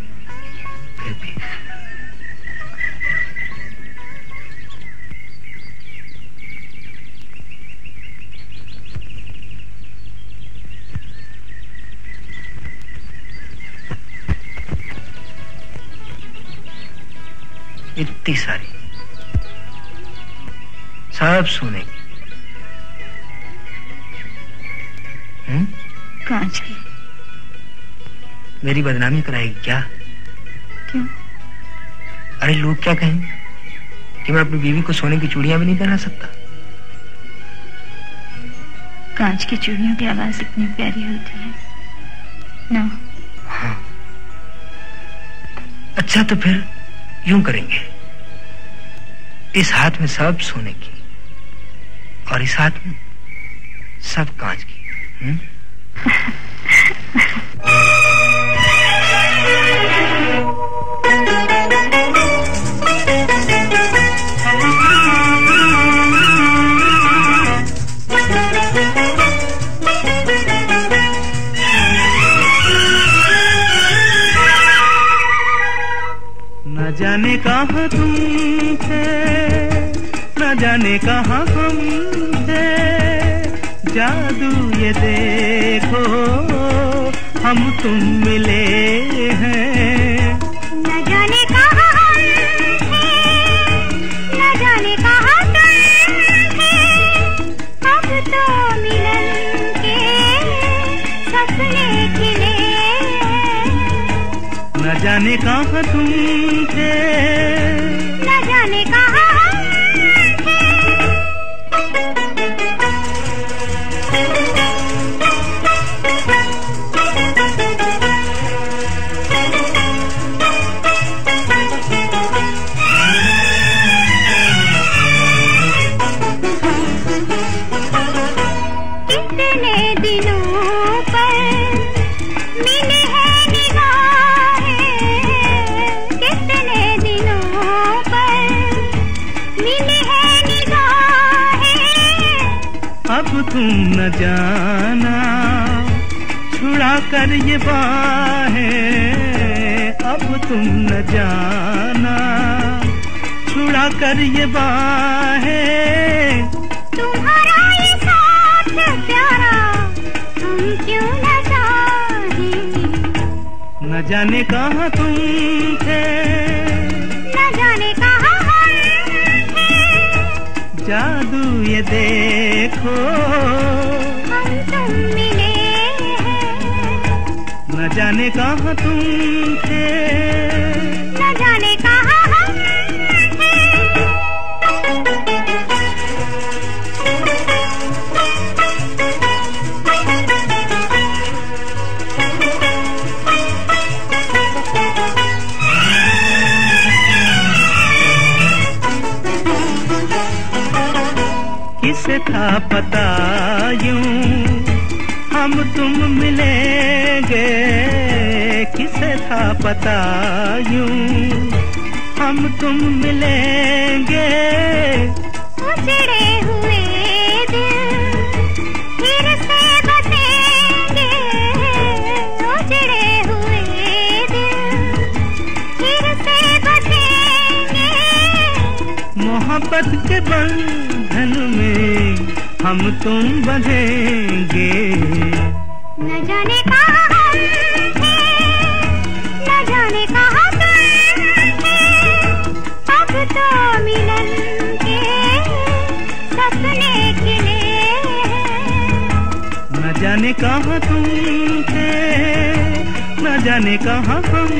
फिर भी। इतनी सारी सब सोने की, कांच की। मेरी बदनामी कराएगी क्या? क्यों? अरे लोग क्या कहेंगे कि मैं अपनी बीवी को सोने की चूड़ियां भी नहीं पहना सकता? कांच की चूड़ियों की आवाज इतनी प्यारी होती है ना। हाँ। अच्छा तो फिर यूं करेंगे, इस हाथ में सब सोने की और इस हाथ में सब कांच की। हुँ? न जाने कहाँ तुम थे, न जाने कहाँ हम थे, जादू ये देखो हम तुम मिले हैं। न जाने कहाँ हम थे, न जाने कहाँ तुम थे, अब तो मिलन के सपने खिले। न जाने कहाँ तुम थे, न जाने कहाँ हम थे। तुम न जाना छुड़ा कर ये बाहें, अब तुम न जाना छुड़ा कर ये बाहें। तुम्हारा ये साथ प्यारा तुम क्यों न जाने, न जाने कहाँ तुम थे, न जाने कहाँ जादू ये देखो हम तुम मिले हैं। न जाने कहाँ तुम थे, न जाने कहाँ हम थे। किसे था पता यूं हम तुम मिलेंगे, किसे था पता यूं हम तुम मिलेंगे। उजड़े हुए दिल फिर से बसेंगे, उजड़े हुए दिल फिर से बसेंगे। मोहब्बत के बंद में हम तुम बंधेंगे। न जाने कहाँ हम थे, न जाने कहाँ तुम थे, अब तो मिलन के सपने खिले। न जाने कहाँ तुम थे, न जाने कहाँ हम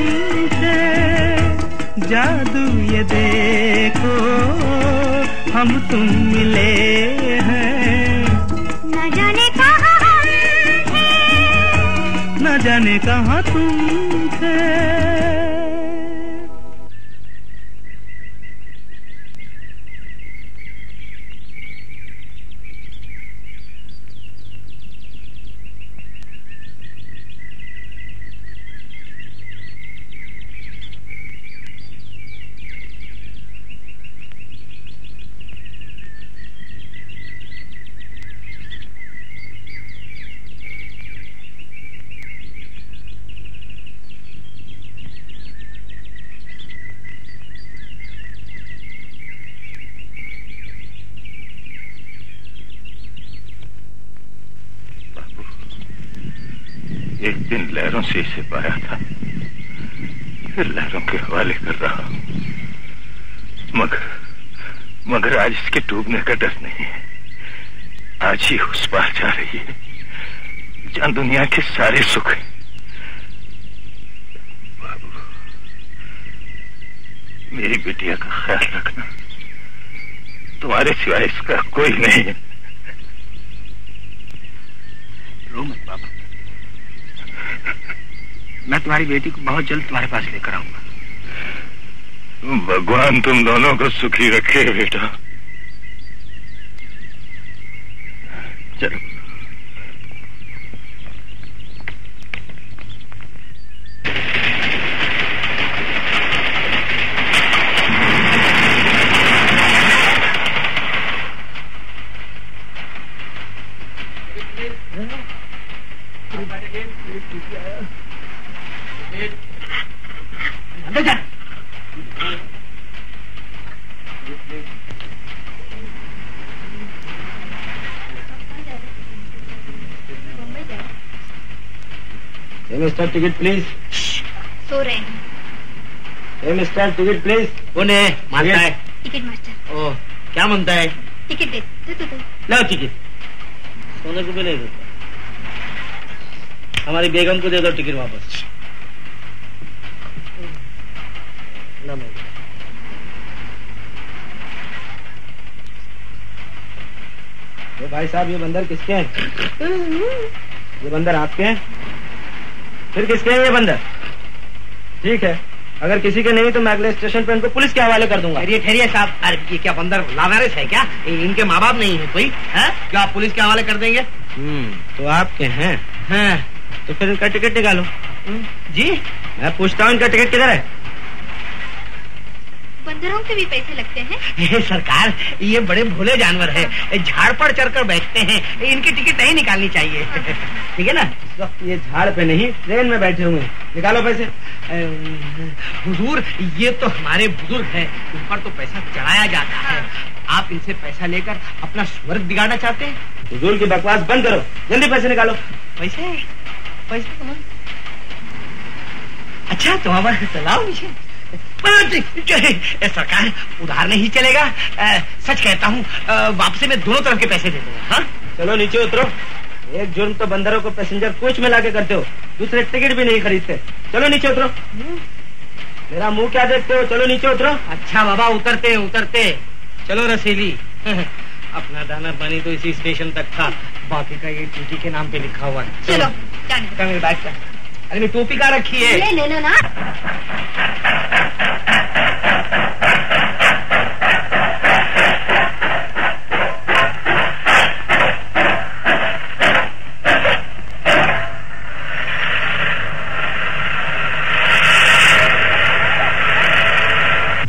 थे, जादू ये देखो हम तुम मिले हैं। न जाने कहाँ हम थे, न जाने कहाँ तुम थे। एक दिन लहरों से इसे पाया था, फिर लहरों के हवाले कर रहा हूं। मगर मगर आज इसके डूबने का डर नहीं है। आज ही उस पार जा रही है जहां दुनिया के सारे सुख हैं। बाबू, मेरी बिटिया का ख्याल रखना, तुम्हारे सिवाय इसका कोई नहीं है। रो मत बाबा, मैं तुम्हारी बेटी को बहुत जल्द तुम्हारे पास लेकर आऊंगा। भगवान तुम दोनों को सुखी रखे बेटा। चलो। Mister ticket please. सो रहे हैं। Mister ticket please. कौन है? मांगता है टिकट मास्टर। ओ, क्या मांगता है? टिकट दे दो। तो, तो, तो। लाओ टिकट। सोने को भी नहीं देता। हमारी बेगम को दे दो टिकट वापस। ये भाई साहब, ये बंदर किसके हैं? ये बंदर आपके हैं? फिर किसके हैं ये बंदर? ठीक है, अगर किसी के नहीं तो मैं अगले स्टेशन पर इनको पुलिस के हवाले कर दूंगा। ठहरिए ठहरिए साहब, अरे ये क्या बंदर लावारिस है क्या? इनके माँ बाप नहीं है कोई है? क्या आप पुलिस के हवाले कर देंगे? तो आपके हैं? हैं। तो फिर इनका टिकट निकालो। जी, मैं पूछता हूँ इनका टिकट किधर है? बंदरों के भी पैसे लगते हैं? सरकार, ये बड़े भोले जानवर हैं, झाड़ पर चढ़कर बैठते हैं, इनकी टिकट नहीं निकालनी चाहिए। ठीक है ना? इस वक्त ये झाड़ पे नहीं, ट्रेन में बैठे हुए हैं। निकालो पैसे। हुजूर, ये तो हमारे बुजुर्ग हैं, उन पर तो पैसा चढ़ाया जाता है। आप इनसे पैसा लेकर अपना स्वर्ग बिगाड़ना चाहते हैं? हुजूर की बकवास बंद करो, जल्दी पैसे निकालो। पैसे पैसे अच्छा तो हमारे चलाओ नीचे। सरकार, उधार नहीं चलेगा। आ, सच कहता हूँ, वापसी में दोनों तरफ के पैसे दे दूंगा। चलो नीचे उतरो। एक जुर्म तो बंदरों को पैसेंजर कोच में लाके करते हो, दूसरे टिकट भी नहीं खरीदते। चलो नीचे उतरो। मेरा मुंह क्या देखते हो? चलो नीचे उतरो। अच्छा बाबा, उतरते उतरते। चलो रसीली। अपना दाना पानी तो इसी स्टेशन तक था, बाकी का ये ड्यूटी के नाम पे लिखा हुआ है। चलो मेरी बात का। अरे टोपी का रखी है, ले ले लो ना।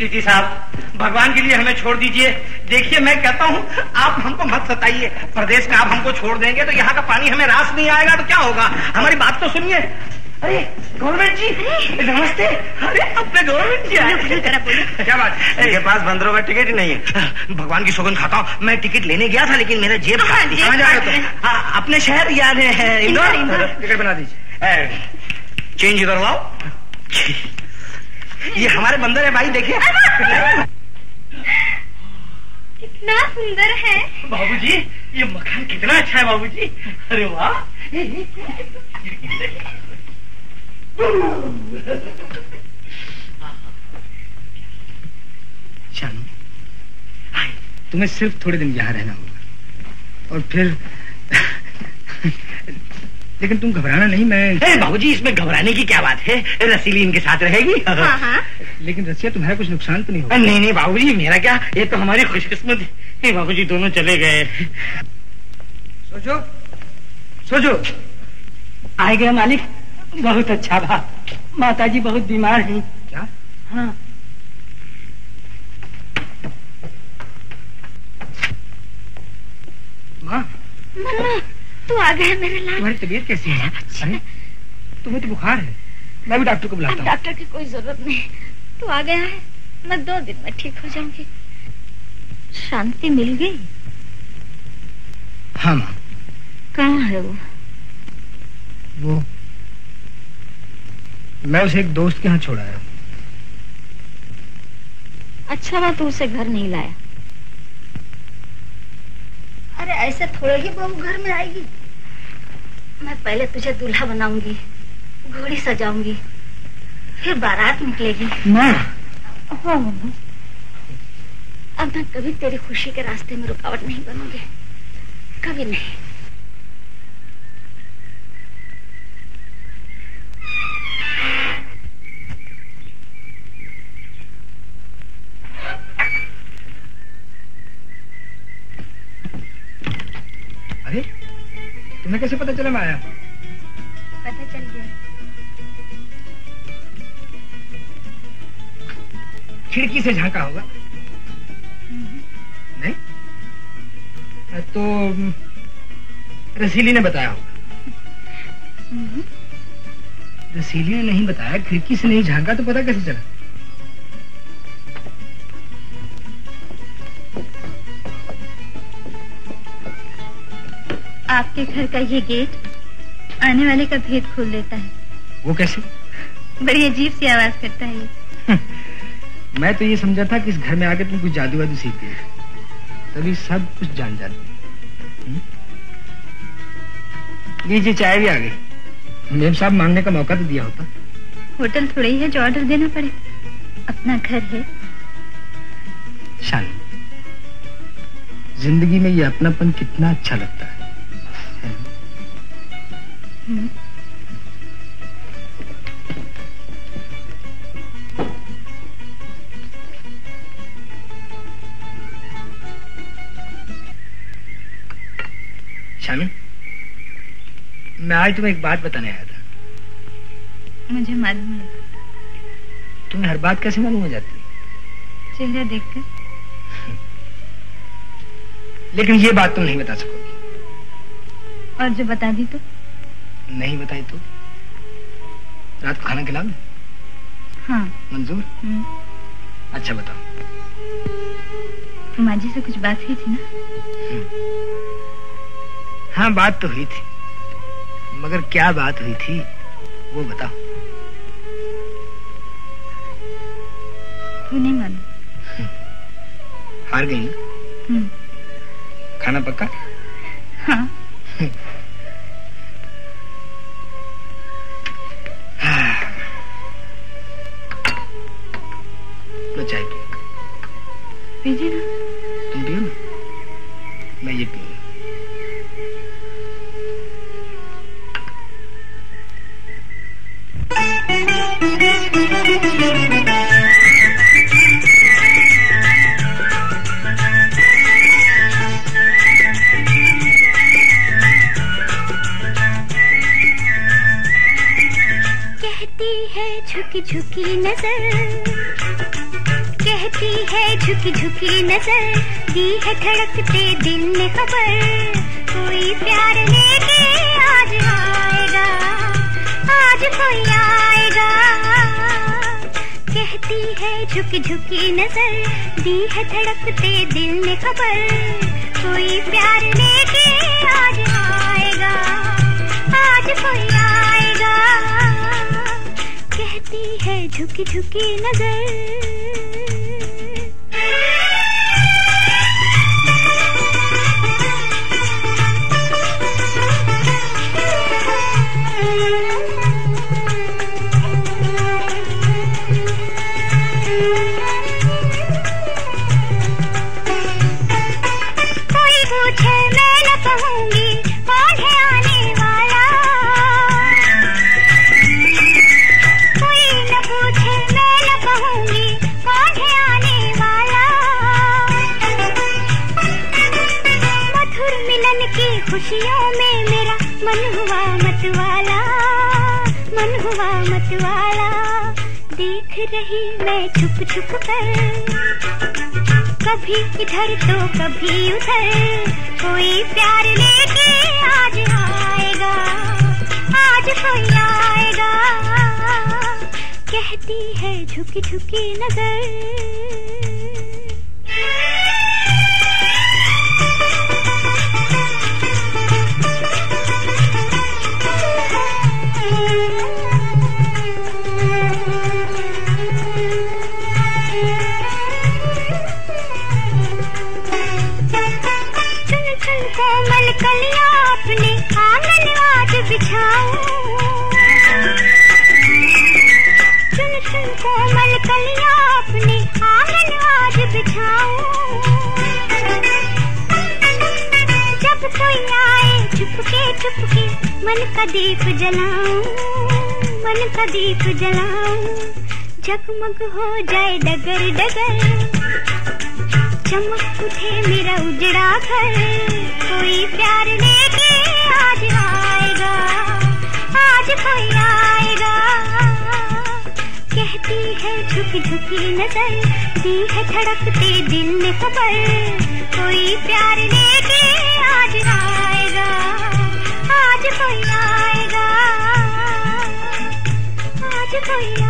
जी साहब, भगवान के लिए हमें छोड़ दीजिए। देखिए मैं कहता हूँ, आप हमको मत सताइए। प्रदेश में आप हमको छोड़ देंगे तो यहाँ का पानी हमें रास नहीं आएगा तो क्या होगा? हमारी बात तो सुनिए। अरे गवर्नमेंट जी, अरे नमस्ते। अरे अपने गवर्नमेंट जी आए। क्या बात? इनके पास बंदरों का टिकट ही नहीं है। भगवान की सौगंध खाता हूँ, मैं टिकट लेने गया था लेकिन मेरा जेब तो अपने शहर याद है, इंदौर। टिकट बना दीजिए, चेंज इधर लाओ। ये हमारे बंदर है भाई, देखिए कितना सुंदर है। बाबूजी, ये मकान कितना अच्छा है बाबूजी। अरे वाह, शानू, तुम्हें सिर्फ थोड़े दिन यहाँ रहना होगा और फिर लेकिन तुम घबराना नहीं। मैं बाबूजी, इसमें घबराने की क्या बात है? रसीली इनके साथ रहेगी। हाँ, हाँ। लेकिन रसिया, तुम्हारा कुछ नुकसान तो नहीं होगा? नहीं नहीं बाबूजी, मेरा क्या, ये तो हमारी खुशकिस्मत है। बाबूजी दोनों चले गए। सोचो सोचो, आए गए मालिक। बहुत अच्छा बात। माताजी बहुत बीमार है। क्या? हाँ। माँ, तू आ गया मेरे लाल। तुम्हारी तबीयत कैसी है? अरे तुम्हें तो बुखार है, मैं भी डॉक्टर को बुलाता हूँ। डॉक्टर की कोई जरूरत नहीं, तू आ गया है। मैं दो दिन में ठीक हो जाऊंगी। शांति मिल गई? हाँ माँ। कहाँ है वो? वो मैं उसे एक दोस्त के यहाँ छोड़ा है। अच्छा हुआ तू उसे घर नहीं लाया। अरे ऐसे थोड़े ही बहू घर में आएगी। मैं पहले तुझे दूल्हा बनाऊंगी, घोड़ी सजाऊंगी, फिर बारात निकलेगी। माँ, हाँ मम्मी, अब मैं कभी तेरी खुशी के रास्ते में रुकावट नहीं बनूंगी, कभी नहीं। अरे तुम्हें कैसे पता चला मैं आया? पता चल गया। खिड़की से झांका होगा? नहीं, तो रसीली ने बताया होगा। रसीली ने नहीं बताया, खिड़की से नहीं झांका तो पता कैसे चला? आपके घर का ये गेट आने वाले का भेद खोल देता है। वो कैसे? बड़ी अजीब सी आवाज करता है ये। मैं तो ये समझा था कि इस घर में आके तुम कुछ जादू वादू सीख गए, तभी सब कुछ जान जाते। लीजिए चाय भी आ गई, मेम साहब मांगने का मौका तो दिया होता। होटल थोड़ा ही है जो ऑर्डर देना पड़े, अपना घर है। शानी, जिंदगी में ये अपनापन कितना अच्छा लगता है। शानी, मैं आज तुम्हें एक बात बताने आया था। मुझे मालूम है। तुम्हें हर बात कैसे मालूम हो जाती है? चेहरा देखकर। लेकिन ये बात तुम नहीं बता सकोगी। और जो बता दी तो? नहीं बताई तो? रात को खाना खिलाऊं? हाँ। मंजूर? अच्छा बताओ। माँ जी से कुछ बात हुई थी ना? हाँ बात तो हुई थी, मगर क्या बात हुई थी वो बताओ। तू नहीं मालूम। हार गई ना? खाना पक्का? हाँ। चाय पीजिए ना। तुम पियो ना, मैं ये पीऊँ। कहती है झुकी झुकी नजर, कहती है झुकी झुकी नजर, दी है धड़कते दिल ने खबर। कोई प्यार लेके आज आएगा, आज कोई आएगा। कहती है झुकी झुकी नजर, दी है धड़कते दिल ने खबर। कोई प्यार लेके आज आएगा, आज कोई आएगा। कहती है झुकी झुकी नजर। खुशियों में मेरा मन हुआ मतवाला, मन हुआ मतवाला। देख रही मैं छुप छुप कर, कभी इधर तो कभी उधर। कोई प्यार लेके आज आएगा, आज कोई आएगा। कहती है झुकी झुकी नजर। चुपके चुपके मन का दीप जलाऊं, मन का दीप जलाऊं, जगमग हो जाए डगर डगर, चमक उठे मेरा उजड़ा घर। कोई प्यार लेके आज आएगा, आज कोई आएगा। कहती है झुकी झुकी नजर, दी है धड़कते दिल ने खबर। कोई प्यार लेके आज आएगा, आज कोई आएगा, आज कोई आएगा।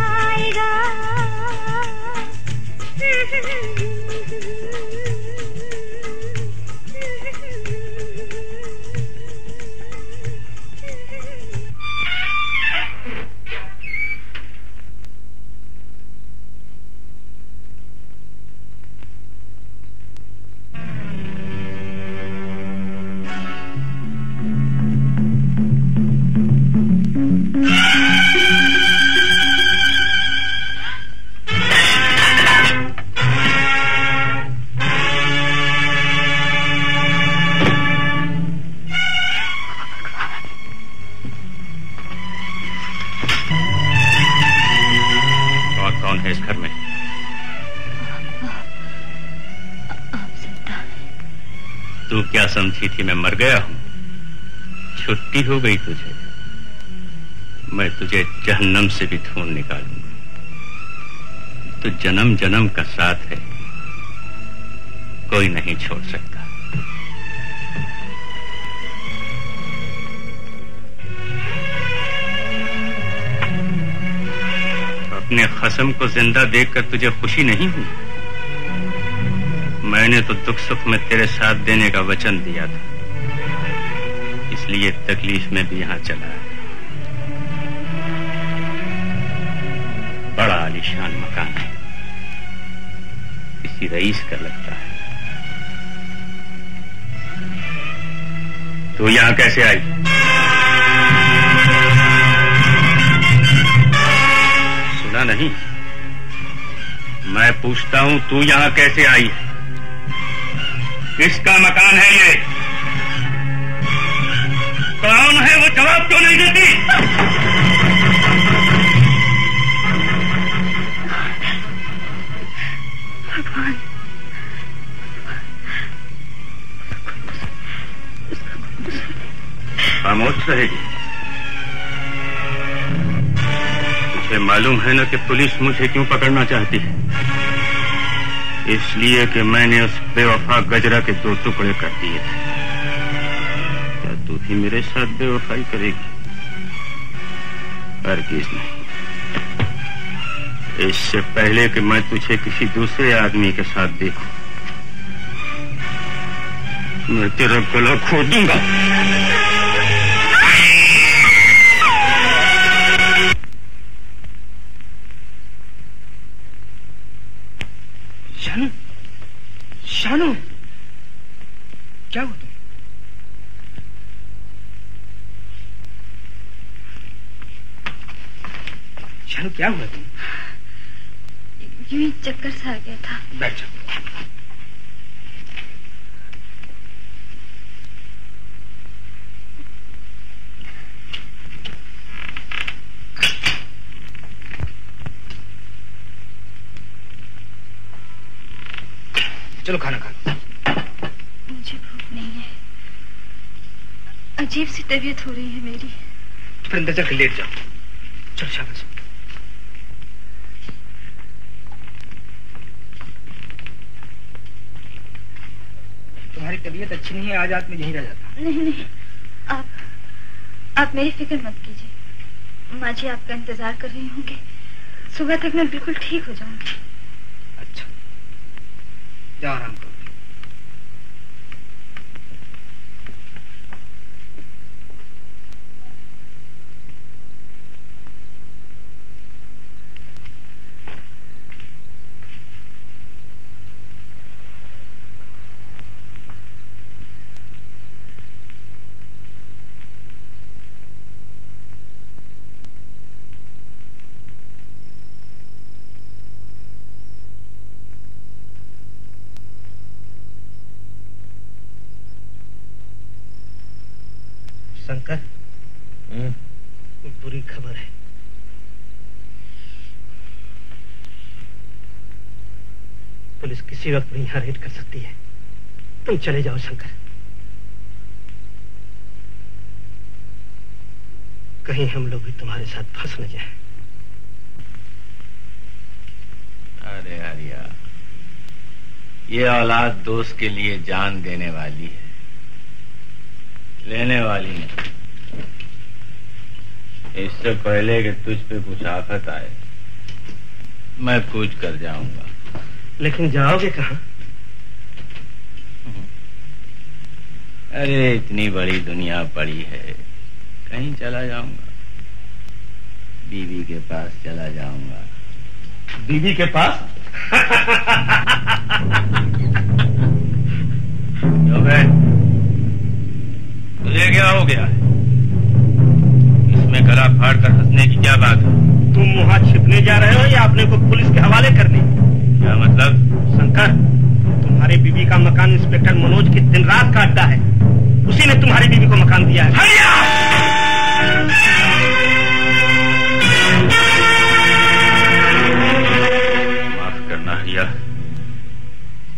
क्या समझी थी मैं मर गया हूं? छुट्टी हो गई तुझे। मैं तुझे जहन्नम से भी ढूंढ निकालूंगा। तू जन्म जन्म का साथ है, कोई नहीं छोड़ सकता। अपने खसम को जिंदा देखकर तुझे खुशी नहीं हुई? मैंने तो दुख सुख में तेरे साथ देने का वचन दिया था, इसलिए तकलीफ में भी यहाँ चला आया। बड़ा आलीशान मकान है, किसी रईस का लगता है। तू यहाँ कैसे आई? सुना नहीं? मैं पूछता हूँ तू यहाँ कैसे आई है? किसका मकान है ये? कौन है वो? जवाब क्यों नहीं देती? भगवान, खामोश रहेगी। तुझे मालूम है ना कि पुलिस मुझे क्यों पकड़ना चाहती है? इसलिए कि मैंने उस बेवफा गजरा के दो टुकड़े कर दिए थे। क्या तू भी मेरे साथ बेवफाई करेगी? हरगिज नहीं। इससे पहले कि मैं तुझे किसी दूसरे आदमी के साथ देखूं, मैं तेरा गला खोल दूंगा। शानू, क्या हुआ? शानू, क्या हुआ तुम? यूं ही चक्कर सा आ गया था। बैठ जाओ। चलो खाना खा लो। मुझे भूख नहीं है, अजीब सी तबीयत हो रही है मेरी। तो फिर अंदर जाकर लेट जाओ। चलो शाबाश। तुम्हारी तबीयत अच्छी नहीं है, आज रात में यहीं रह जाता। नहीं नहीं, आप आप मेरी फिक्र मत कीजिए। माँ जी आपका इंतजार कर रही होंगे, सुबह तक मैं बिल्कुल ठीक हो जाऊंगी। जाओ आराम करो। शंकर, बुरी खबर है। पुलिस किसी वक्त भी यहाँ रेड कर सकती है। तुम चले जाओ शंकर, कहीं हम लोग भी तुम्हारे साथ फंस न जाए। अरे आर्या, ये औलाद दोस्त के लिए जान देने वाली है, लेने वाली नहीं। इससे पहले कि तुझ पे कुछ आफत आए, मैं कूच कर जाऊंगा। लेकिन जाओगे कहाँ? अरे इतनी बड़ी दुनिया पड़ी है, कहीं चला जाऊंगा, बीवी के पास चला जाऊंगा। बीवी के पास? तुझे क्या हो गया है? इसमें गला फाड़ कर हंसने की क्या बात है? तुम वहाँ छिपने जा रहे हो या अपने को पुलिस के हवाले करने? क्या मतलब? शंकर, तुम्हारी बीवी का मकान इंस्पेक्टर मनोज की दिन रात का अड्डा है। उसी ने तुम्हारी बीवी को मकान दिया है।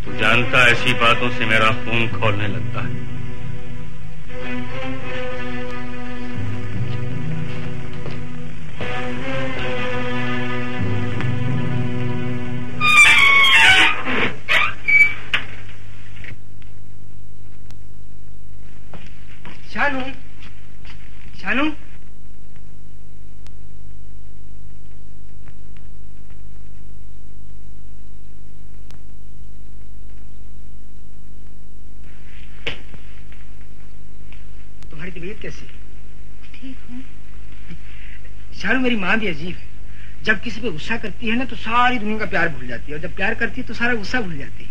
तू जानता, ऐसी बातों से मेरा खून खौलने लगता है। शानू, शानू, तबीयत कैसी? ठीक हूँ शानू, मेरी माँ भी अजीब है। जब किसी पे गुस्सा करती है ना तो सारी दुनिया का प्यार भूल जाती है, और जब प्यार करती है तो सारा गुस्सा भूल जाती है।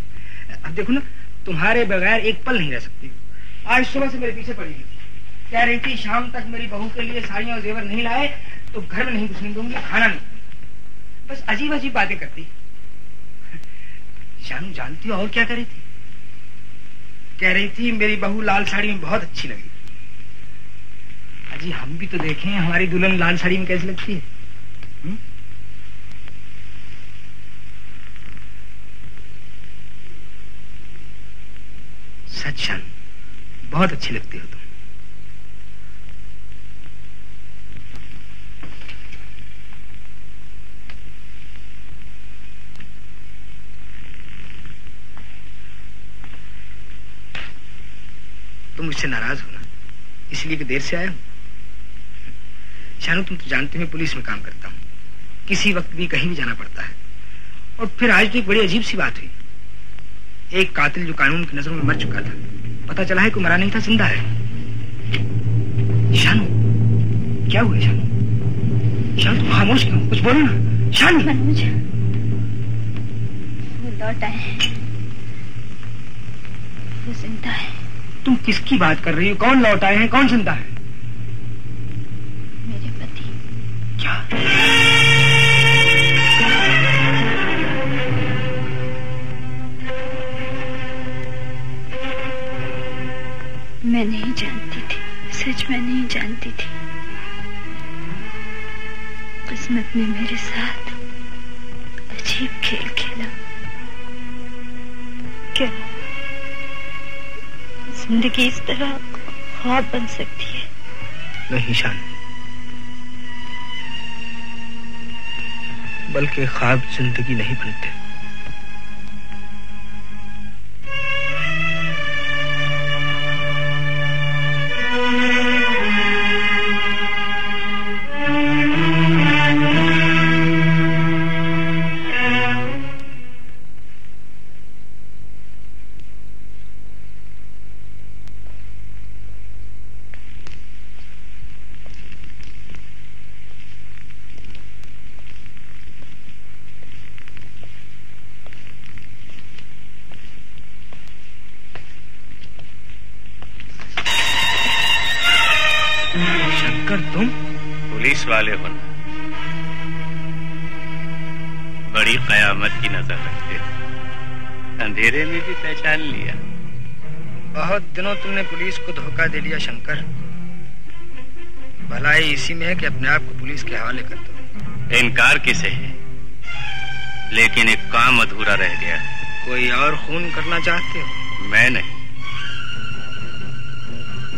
अब देखो ना, तुम्हारे बगैर एक पल नहीं रह सकती। आज सुबह से मेरे पीछे पड़ी हुई थी, कह रही थी शाम तक मेरी बहू के लिए साड़ियाँ और जेवर नहीं लाए तो घर में नहीं घुसने दूंगी, खाना नहीं दूंगी। बस अजीब अजीब बातें करती। शानू जानती हो और क्या कर रही थी? कह रही थी मेरी बहू लाल साड़ी में बहुत अच्छी लगी। जी हम भी तो देखें, हमारी दुल्हन लाल साड़ी में कैसी लगती है। हुँ? सच शान, बहुत अच्छी लगती हो तुम। तुम मुझसे नाराज हो ना, इसलिए कि देर से आया हूं। शानू, तुम तो जानते हो पुलिस में काम करता हूँ, किसी वक्त भी कहीं भी जाना पड़ता है। और फिर आज तो एक बड़ी अजीब सी बात हुई। एक कातिल जो कानून की नजरों में मर चुका था, पता चला है कि मरा नहीं था, जिंदा है। शानू, क्या हुआ? शानू, शानू तुम खामोश क्यों? कुछ बोलो ना। शानू, मनोज वो लौटा है, वो जिंदा है। तुम किसकी बात कर रही हो? कौन लौटा है, कौन जिंदा है? क्या? मैं नहीं जानती थी, सच में नहीं जानती थी। किस्मत ने मेरे साथ अजीब खेल खेला। क्या जिंदगी इस तरह ख्वाब बन सकती है? नहीं शान, बल्कि ख्वाब जिंदगी नहीं बनते। दिनों तुमने पुलिस को धोखा दे लिया शंकर। भलाई इसी में है कि अपने आप को पुलिस के हवाले कर दो। इनकार किसे है, लेकिन एक काम अधूरा रह गया। कोई और खून करना चाहते हो? मैं नहीं,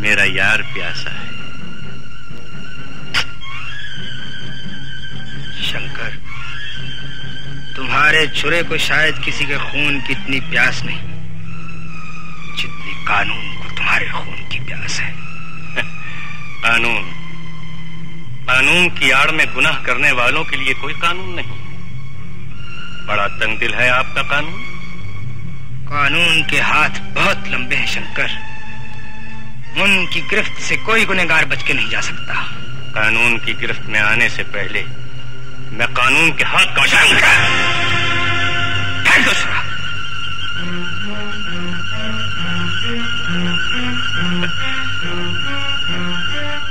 मेरा यार प्यासा है। शंकर, तुम्हारे छुरे को शायद किसी के खून की इतनी प्यास नहीं जितनी कानून को तुम्हारे खून की प्यास है। कानून, कानून की आड़ में गुनाह करने वालों के लिए कोई कानून नहीं। बड़ा तंग दिल है आपका कानून। कानून के हाथ बहुत लंबे हैं शंकर, उनकी गिरफ्त से कोई गुनहगार बच के नहीं जा सकता। कानून की गिरफ्त में आने से पहले मैं कानून के हाथ का काट दूसरा।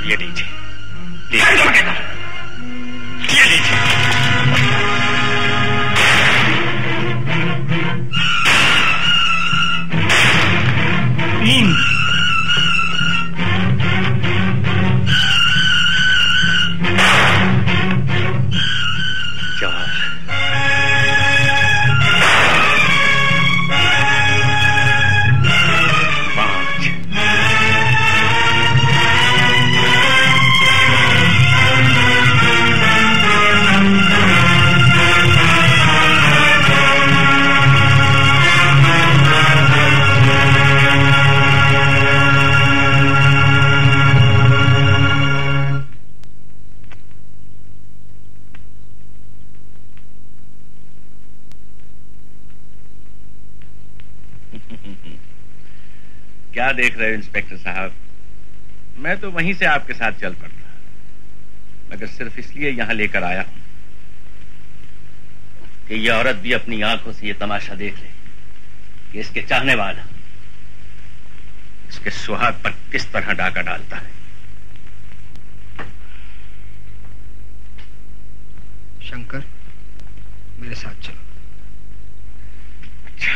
ये लीजिए, ये लीजिए। क्या देख रहे हो इंस्पेक्टर साहब, मैं तो वहीं से आपके साथ चल पड़ता, मगर सिर्फ इसलिए यहां लेकर आया हूं कि यह औरत भी अपनी आंखों से यह तमाशा देख ले कि इसके चाहने वाला इसके सुहाग पर किस तरह डाका डालता है। शंकर, मेरे साथ चलो। अच्छा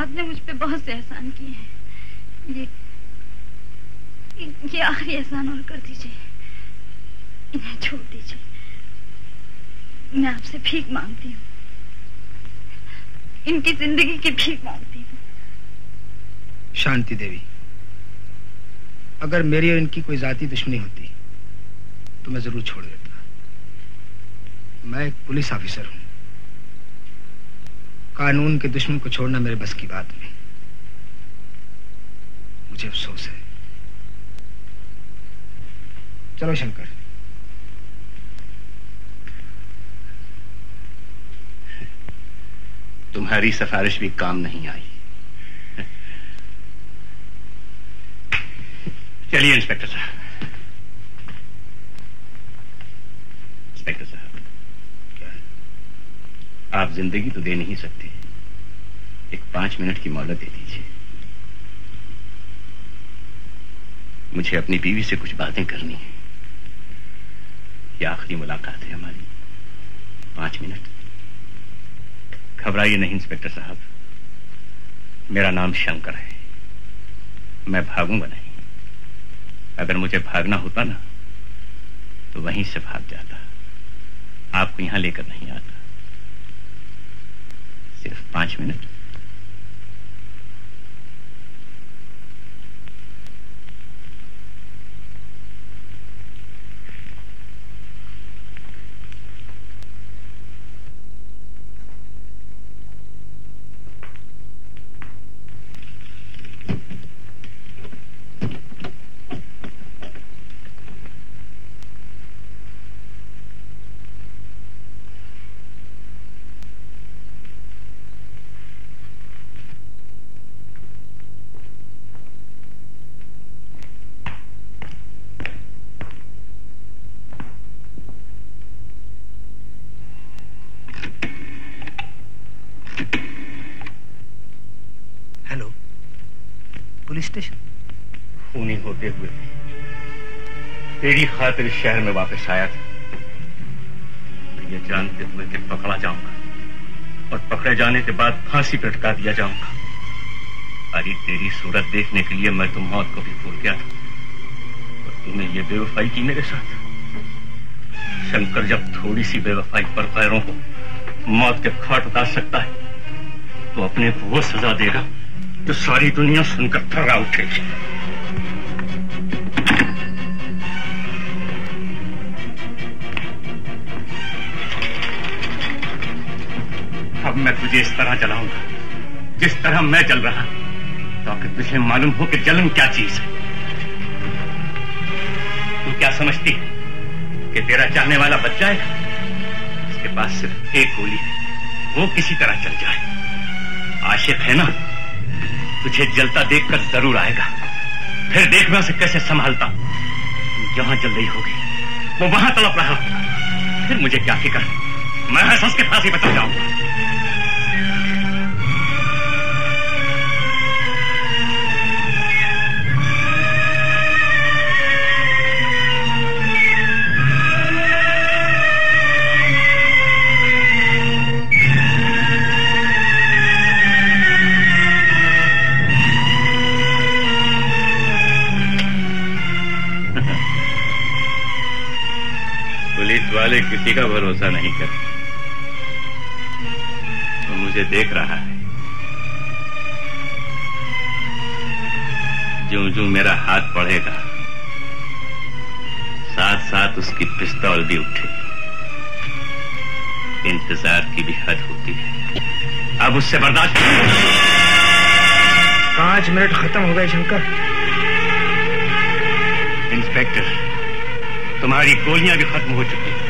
आपने मुझ पे बहुत से एहसान किए हैं, ये ये आखिरी एहसान और कर दीजिए, इन्हें छोड़ दीजिए। मैं आपसे भीख मांगती हूँ, इनकी जिंदगी की भीख मांगती हूँ। शांति देवी, अगर मेरी और इनकी कोई जाती दुश्मनी होती तो मैं जरूर छोड़ देता। मैं एक पुलिस ऑफिसर हूँ, कानून के दुश्मन को छोड़ना मेरे बस की बात नहीं। मुझे अफसोस है। चलो शंकर। तुम्हारी सिफारिश भी काम नहीं आई। चलिए इंस्पेक्टर साहब। इंस्पेक्टर साहब, आप जिंदगी तो दे नहीं सकते, एक पांच मिनट की मोहलत दे दीजिए। मुझे अपनी बीवी से कुछ बातें करनी है, ये आखिरी मुलाकात है हमारी। पांच मिनट। घबराइए नहीं इंस्पेक्टर साहब, मेरा नाम शंकर है, मैं भागूंगा नहीं। अगर मुझे भागना होता ना तो वहीं से भाग जाता, आपको यहां लेकर नहीं आता। सिर्फ पांच मिनट। स्टेशन खूनी होते हुए तेरी खातिर शहर में वापस आया था, ये जानते हुए कि पकड़ा जाऊंगा और पकड़े जाने के बाद फांसी पे लटका दिया जाऊंगा। खाली तेरी सूरत देखने के लिए मैं तुम मौत को भी भूल गया था, और तुमने ये बेवफाई की मेरे साथ। शंकर जब थोड़ी सी बेवफाई पर पैरों को मौत के खाट उतार सकता है तो अपने को वो सजा देगा जो सारी दुनिया सुनकर थर्रा उठेगी। अब मैं तुझे इस तरह जलाऊंगा जिस तरह मैं जल रहा, ताकि तुझे मालूम हो कि जलन क्या चीज है। तू क्या समझती है कि तेरा चाहने वाला बच जाएगा? इसके पास सिर्फ एक गोली है, वो किसी तरह चल जाए। आशिक है ना, तुझे जलता देखकर जरूर आएगा, फिर देखना उसे कैसे संभालता। जहां जल रही होगी वो वहां तड़प रहा, फिर मुझे क्या फिक्र, मैं हर सस के पास ही बता जाऊंगा। वाले किसी का भरोसा नहीं करते, वो मुझे देख रहा है। ज्यों ज्यों मेरा हाथ पड़ेगा साथ साथ उसकी पिस्तौल भी उठेगी। इंतजार की भी हद होती है, अब उससे बर्दाश्त। पांच मिनट खत्म हो गए शंकर। इंस्पेक्टर, तुम्हारी गोलियां भी खत्म हो चुकी हैं।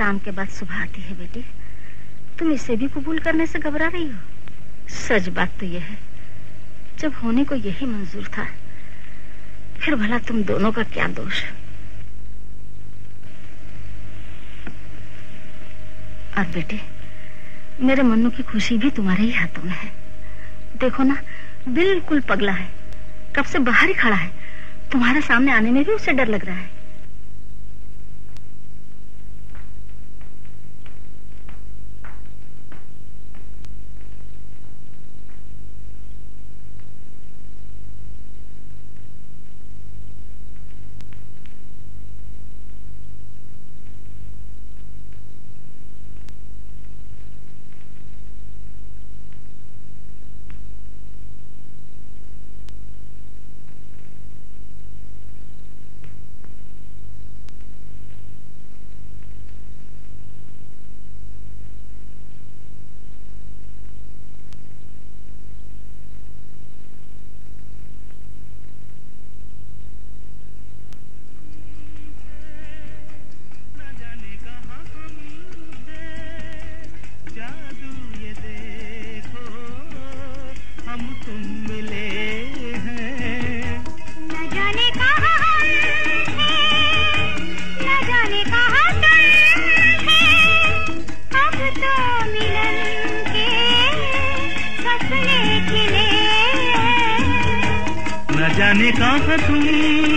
शाम के बाद सुबह आती है बेटी, तुम इसे भी कबूल करने से घबरा रही हो? सच बात तो यह है जब होने को यही मंजूर था, फिर भला तुम दोनों का क्या दोष? और बेटे, मेरे मन्नू की खुशी भी तुम्हारे ही हाथों में है। देखो ना, बिल्कुल पगला है, कब से बाहर ही खड़ा है, तुम्हारे सामने आने में भी उसे डर लग रहा है। जाने कहाँ तुम